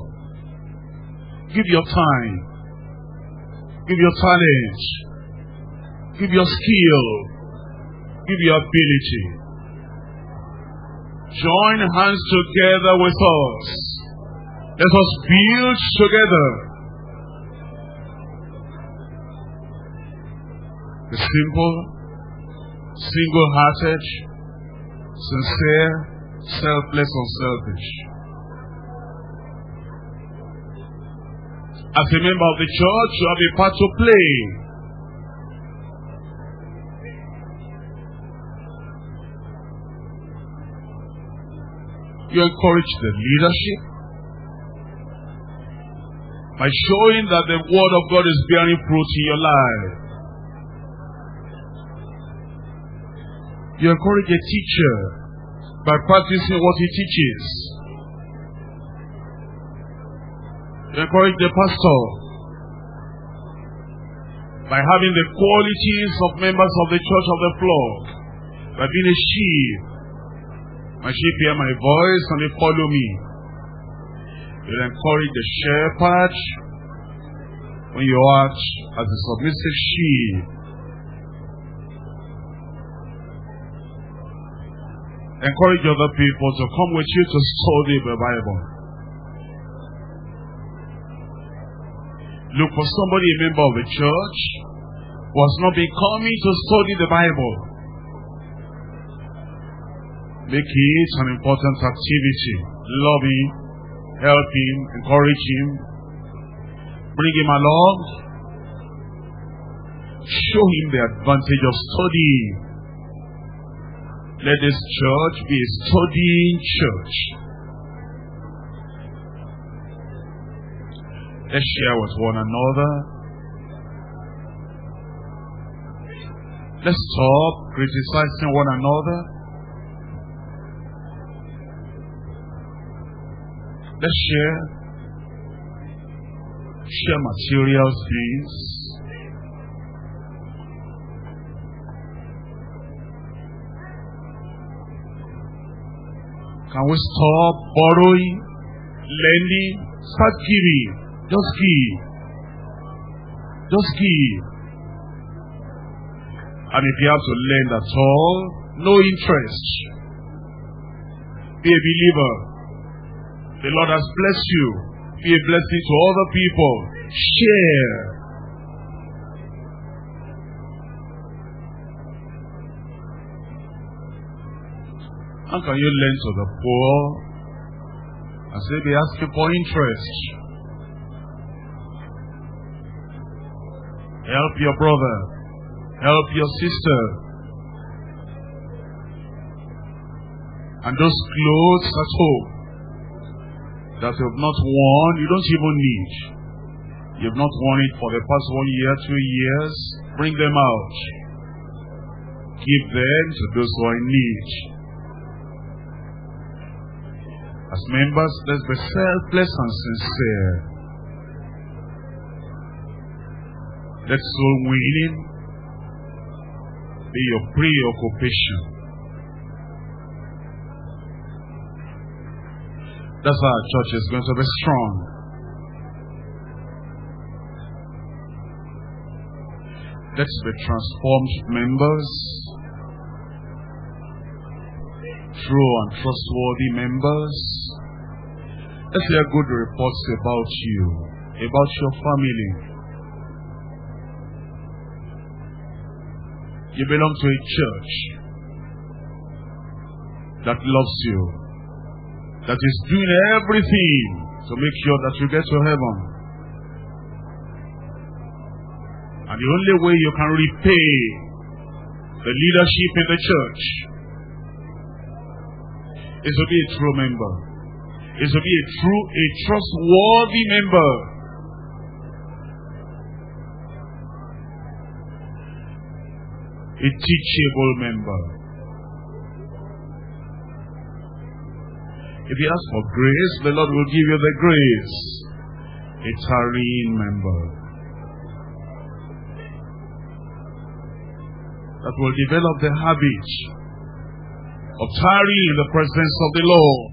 Give your time. Give your talent. Give your skill. Give your ability. Join hands together with us. Let us build together. Be simple, single-hearted, sincere, selfless, and selfish. As a member of the church, you have a part to play. You encourage the leadership by showing that the Word of God is bearing fruit in your life. You encourage a teacher by practicing what he teaches. You encourage the pastor by having the qualities of members of the church of the flock. But being a sheep, my sheep hear my voice and they follow me. You'll encourage the shepherd when you act as a submissive sheep. Encourage other people to come with you to study the Bible. Look for somebody, a member of the church, who has not been coming to study the Bible. Make it an important activity. Love him, help him, encourage him, bring him along, show him the advantage of studying. Let this church be a studying church. Let's share with one another. Let's stop criticizing one another. Let's share material things. Can we stop borrowing, lending, start giving? Just give. Just give. And if you have to lend at all, no interest. Be a believer. The Lord has blessed you. Be a blessing to other people. Share. How can you lend to the poor as if they ask you for interest? Help your brother. Help your sister. And those clothes at home that you have not worn, you don't even need. You have not worn it for the past 1 year, 2 years. Bring them out. Give them to those who are in need. As members, let's be selfless and sincere. Let soul winning be your preoccupation. That's how our church is going to be strong. Let's be transformed members, true and trustworthy members. Let's hear good reports about you, about your family. You belong to a church that loves you, that is doing everything to make sure that you get to heaven. And the only way you can repay the leadership in the church is to be a true member. Is to be a trustworthy member. A teachable member. If you ask for grace, the Lord will give you the grace. A tarrying member. That will develop the habit of tarrying in the presence of the Lord.